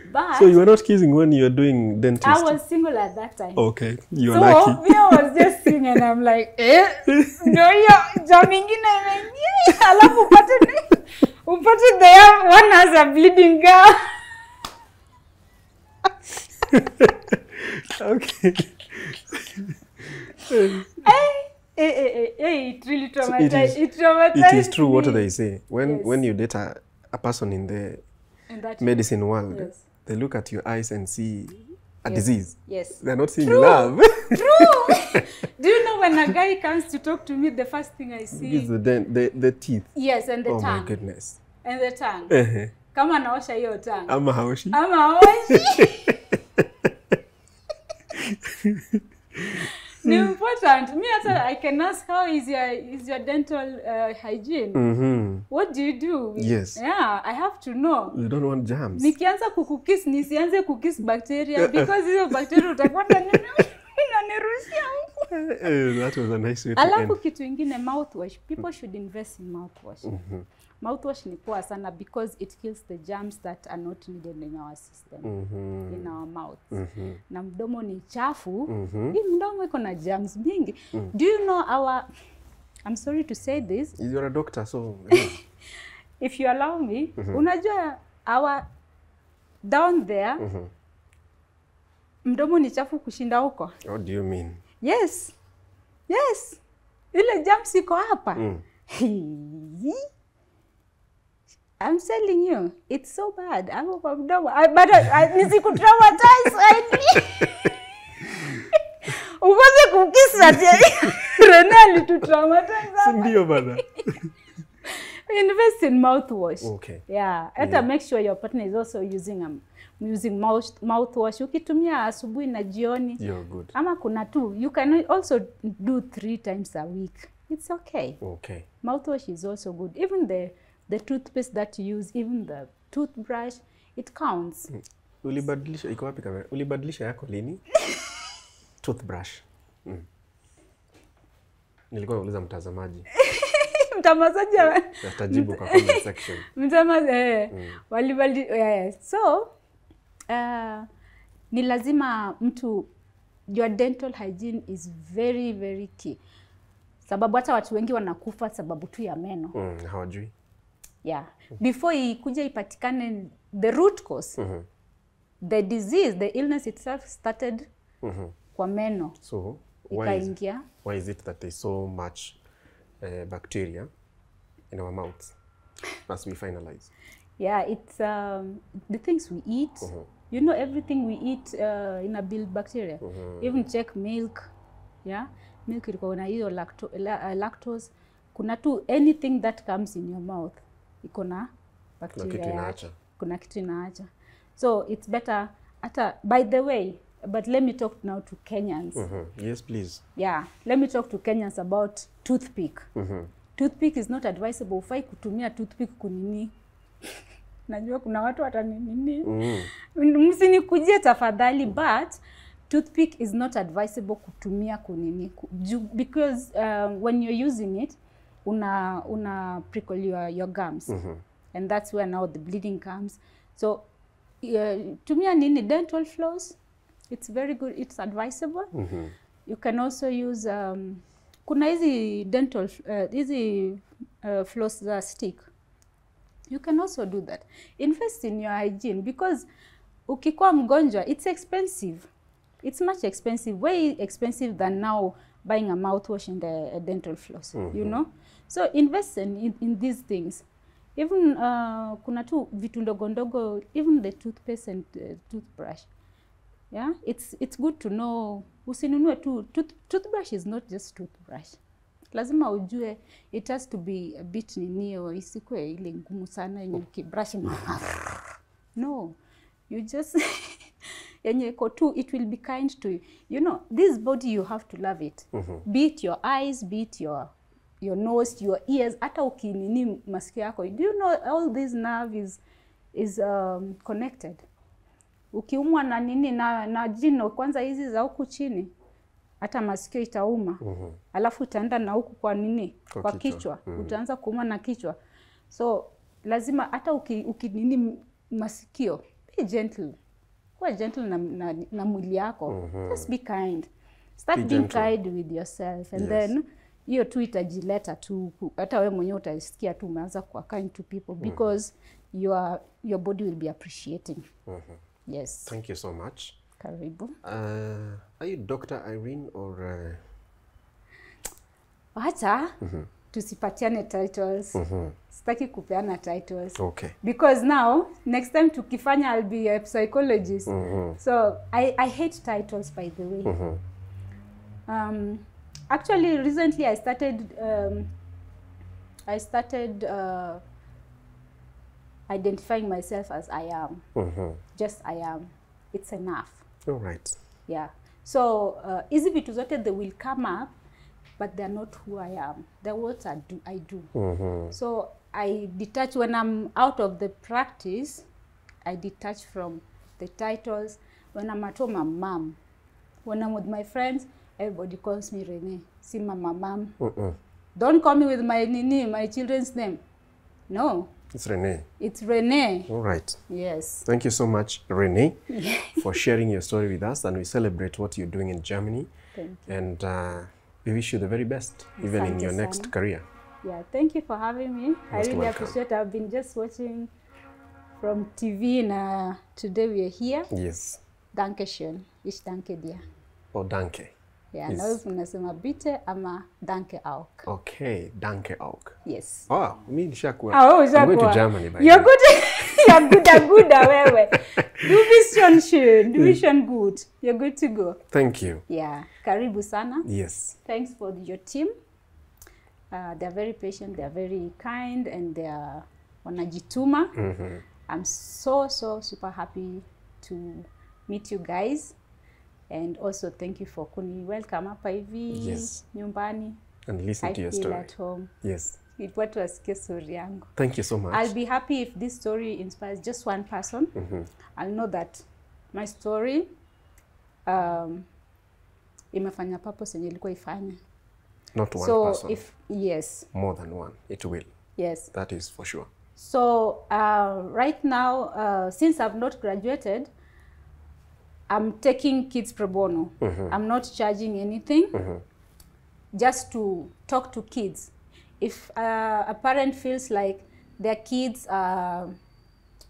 But so you were not kissing when you were doing dentistry? I was single at that time. Okay, you were so lucky. So I was just singing and I'm like, eh? No, you're jamming in and I love upate. Upate there, one has a bleeding girl. Okay. Hey. Hey, hey, hey, it really traumatized. So it, is, it traumatized. It is true me. What they say. When, yes. when you date a, a person in the in that medicine way. World, yes. They look at your eyes and see a yes. disease. Yes. They're not seeing True. Love. True. Do you know when a guy comes to talk to me, the first thing I see is the, the, the teeth. Yes, and the oh tongue. Oh my goodness. And the tongue. Uh-huh. Come on, naosha your tongue. Ama haoshi. Ama haoshi. Important. Me, I can ask how is your is your dental uh, hygiene? Mm-hmm. What do you do? Yes. Yeah, I have to know. You don't want germs. Nikianza kukukiss, nisianze kukiss bacteria because hiyo bacteria utakwata inanirushia huko. That was a nice way to end. Alafu kitu ingine mouthwash. People should invest in mouthwash. Mm-hmm. Mouthwash ni poa sana because it kills the germs that are not needed in our system, mm-hmm. in our mouths. Mm-hmm. Na mdomo ni chafu, mm-hmm. hii mdomo iko na germs mingi. Mm. Do you know our, I'm sorry to say this. You're a doctor, so. Yeah. If you allow me, mm-hmm. unajua our, down there, mm-hmm. mdomo ni chafu kushinda huko. What do you mean? Yes, yes. Ile germs iko hapa. Mm. I'm telling you, it's so bad. I'm from Dowa. I, but I, I need to traumatize. I Ukoze kukisa tena Renali to traumatize. Ndio bana. Invest in mouthwash. Okay. Yeah. Eta yeah. Make sure your partner is also using um, using mouth mouthwash. Ukitumia asubuhi na jioni. You're good. Ama kuna two. You can also do three times a week. It's okay. Okay. Mouthwash is also good. Even the the toothpaste that you use, even the toothbrush, it counts. Mm. Ulibadilisha iko wapi kamera? Ulibadilisha yako lini? Toothbrush. Mm. Nilikuwa nauliza mtazamaji. Mtazamaji atajibu kwa comment section. Mtazamaji eh mm. walibali yeah. So uh, ni lazima mtu, your dental hygiene is very very key. Sababu hata watu wengi wanakufa sababu tu ya meno. Mm, hawajui. Yeah. Before ikuja ipatikane the root cause. Mm -hmm. The disease, the illness itself started mm -hmm. kwa meno. So, why is, why is it that there's so much uh, bacteria in our mouths as we finalize? Yeah, it's um, the things we eat. Mm -hmm. You know, everything we eat uh, in a build bacteria. Mm -hmm. Even check milk. Yeah. Milk ilikuwa na hiyo lacto la, uh, lactose. Kuna tu anything that comes in your mouth iko na bacteria. Kuna kitu, kuna kitu inaacha. So it's better ata, by the way, but let me talk now to Kenyans. Mm-hmm. Yes, please. Yeah, let me talk to Kenyans about toothpick. Mm-hmm. Toothpick is not advisable. Fai kutumia toothpick kunini. Najua kuna watu watanini. Mm. Msini kujia tafadhali, but toothpick is not advisable kutumia kunini. Because um, when you're using it, una, una prickle your, your gums. Mm-hmm. And that's where now the bleeding comes. So, uh, tumia nini, dental floss. It's very good. It's advisable. Mm-hmm. You can also use um, kuna easy dental, uh, easy uh, floss uh, stick. You can also do that. Invest in your hygiene because ukikuwa mgonjwa, it's expensive. It's much expensive, way expensive than now buying a mouthwash and a, a dental floss. Mm-hmm. You know, so invest in in these things. Even uh, kuna tu vitu ndogo ndogo, even the toothpaste and uh, toothbrush. Yeah, it's it's good to know. Usinunue tu tooth, toothbrush is not just toothbrush. Lazima ujue it has to be a bit nini or isikwe ile ngumu sana yenye ukibrush mouth. No. You just yenye ko tu, it will be kind to you. You know, this body you have to love it. Mm-hmm. Be it your eyes, be it your your nose, your ears, hata ukinini masikio yako. Do you know all this nerve is is um, connected? Ukiumwa na nini na, na jino kwanza hizi za huku chini hata masikio itauma. Mm -hmm. Alafu utaenda na huku kwa nini kwa, kwa kichwa, kichwa. Mm -hmm. Utaanza kuuma na kichwa, so lazima hata ukinini uki masikio, be gentle, kuwa gentle na, na, na mwili yako. Mm -hmm. Just be kind, start be being gentle. Kind with yourself and yes. Then hiyo tu itajileta tu, hata wewe mwenyewe utasikia tu umeanza kuwa kind to people. Mm -hmm. Because your your body will be appreciating. Mm -hmm. Yes. Thank you so much. Karibu. Uh, are you Doctor Irene or... Hata, uh... mm -hmm. tusipatiane titles. Mm -hmm. Sitaki kupeana titles. Okay. Because now, next time tukifanya, I'll be a psychologist. Mm -hmm. So, I, I hate titles, by the way. Mm -hmm. Um, actually, recently I started, um, I started, uh, identifying myself as I am. Mm-hmm. Just I am. It's enough. All right. Yeah. So, uh, easy vitu zote, they will come up, but they're not who I am. They're what I do. I do. Mm-hmm. So, I detach when I'm out of the practice, I detach from the titles. When I'm at home, I'm mom. When I'm with my friends, everybody calls me Renee. See, mama, mom. Mm-mm. Don't call me with my nini, my children's name. No. It's Renee. It's Renee. All right. Yes. Thank you so much, Renee, for sharing your story with us. And we celebrate what you're doing in Germany. Thank you. And uh, we wish you the very best, even Thank in your you next son. career. Yeah, thank you for having me. Most I really welcome. appreciate it. I've been just watching from T V, and uh, today we are here. Yes. Dankeschön. Ich danke dir. Oh, danke. Yeah, yes. Naweza tunasema bitte ama danke auch. Okay, danke auch. Yes. Oh, mimi nishakuwa. Ah, wewe ushakuwa. I'm going to Germany by. You're good. You're good, good wewe. Du bist schon schön, du bist schon gut. You're good to go. Thank you. Yeah. Karibu sana. Yes. Thanks for your team. Uh, they're very patient, they're very kind, and they're wanajituma. Mm-hmm. I'm so, so super happy to meet you guys. And also thank you for kuni welcome up hivi yes. nyumbani. And listen I to your story. At home. Yes. Thank you so much. I'll be happy if this story inspires just one person. Mm-hmm. I'll know that my story um, imefanya purpose yenye ilikuwa ifanye. Not one so person. If, yes. More than one. It will. Yes. That is for sure. So uh, right now, uh, since I've not graduated, I'm taking kids pro bono. Mm-hmm. I'm not charging anything, mm-hmm. just to talk to kids. If uh, a parent feels like their kids are,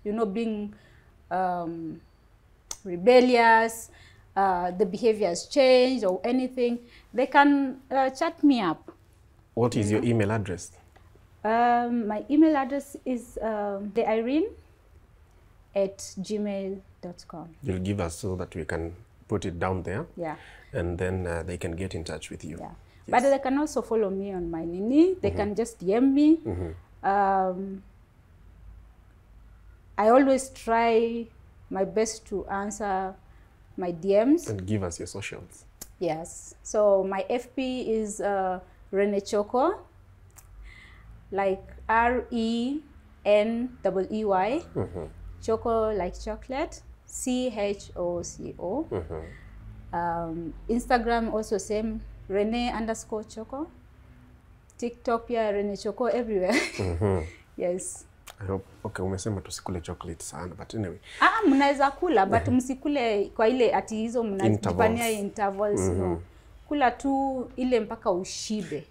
you know, being um, rebellious, uh, the behavior has changed or anything, they can uh, chat me up. What is your email address? Um, my email address is uh, the Irene at gmail dot com. You'll give us so that we can put it down there. Yeah. And then uh, they can get in touch with you. Yeah. Yes. But they can also follow me on my Nini. They mm-hmm. can just D M me. Mm-hmm. um, I always try my best to answer my D Ms. And give us your socials. Yes. So my F P is uh, Rene Choko. Like R E N E E Y. Mm-hmm. Choco like chocolate, C H O C O. Mm-hmm. um, Instagram also same, Rene underscore Choco. TikTok yeah, Rene Choco everywhere. Mm-hmm. Yes. I hope, okay, umesema tusikule chocolate sana, but anyway. Ah, mnaweza kula, but mm-hmm. msikule kwa ile ati hizo mnajipania intervals. Mm-hmm. No. Kula tu ile mpaka ushibe.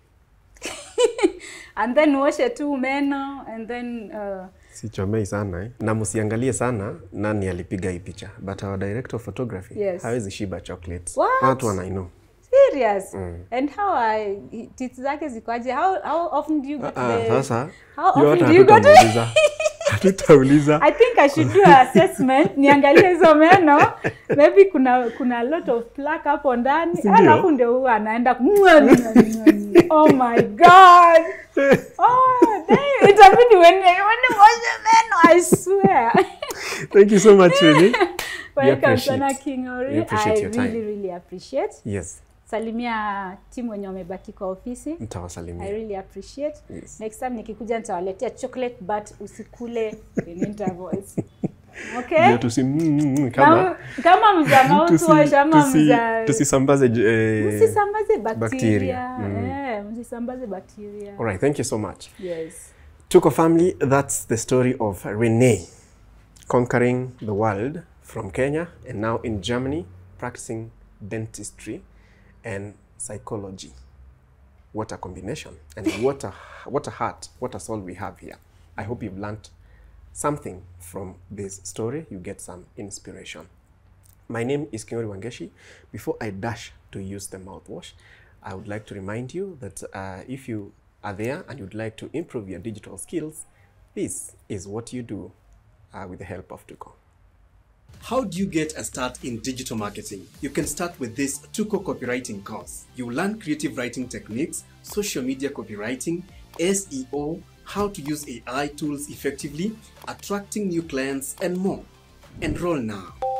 And then washe tu meno, and then... Uh, sichomei sana eh. Na musiangalie sana nani alipiga hii picha. But our director of photography, yes. hawezi shiba chocolate. What? Watu wanaino. Serious? Mm. And how I... Titi zake zikuaje? How, how often do you go to the... Sasa, how often do you go to the... I think I should do an assessment. Niangalie hizo meno. Maybe kuna, kuna a lot of plaque hapo ndani. Ala kunde huwa anaenda. Oh my God. Oh, damn. It happened when you wash the meno, I swear. Thank you so much, Rene. Welcome, Sana Kingori. I your time. really, really appreciate. Yes. Salimia timu wenye wamebaki kwa ofisi. Nitawasalimia. I really appreciate. Yes. Next time nikikuja nitawaletea chocolate but usikule in intervals. Okay? Ndio tusi mm, kama kama mzama watu wa jamaa mza. Tusisambaze eh, msisambaze bacteria. bacteria. Mm. Eh, msisambaze bacteria. All right, thank you so much. Yes. Tuko family, that's the story of Rene conquering the world from Kenya and now in Germany practicing dentistry and psychology. What a combination. And what a, what a heart, what a soul we have here. I hope you've learned something from this story. You get some inspiration. My name is Kingori Wangeshi. Before I dash to use the mouthwash, I would like to remind you that uh, if you are there and you'd like to improve your digital skills, this is what you do uh, with the help of Tuko. How do you get a start in digital marketing? You can start with this Tuko copywriting course. You'll learn creative writing techniques, social media copywriting, S E O, how to use A I tools effectively, attracting new clients, and more. Enroll now.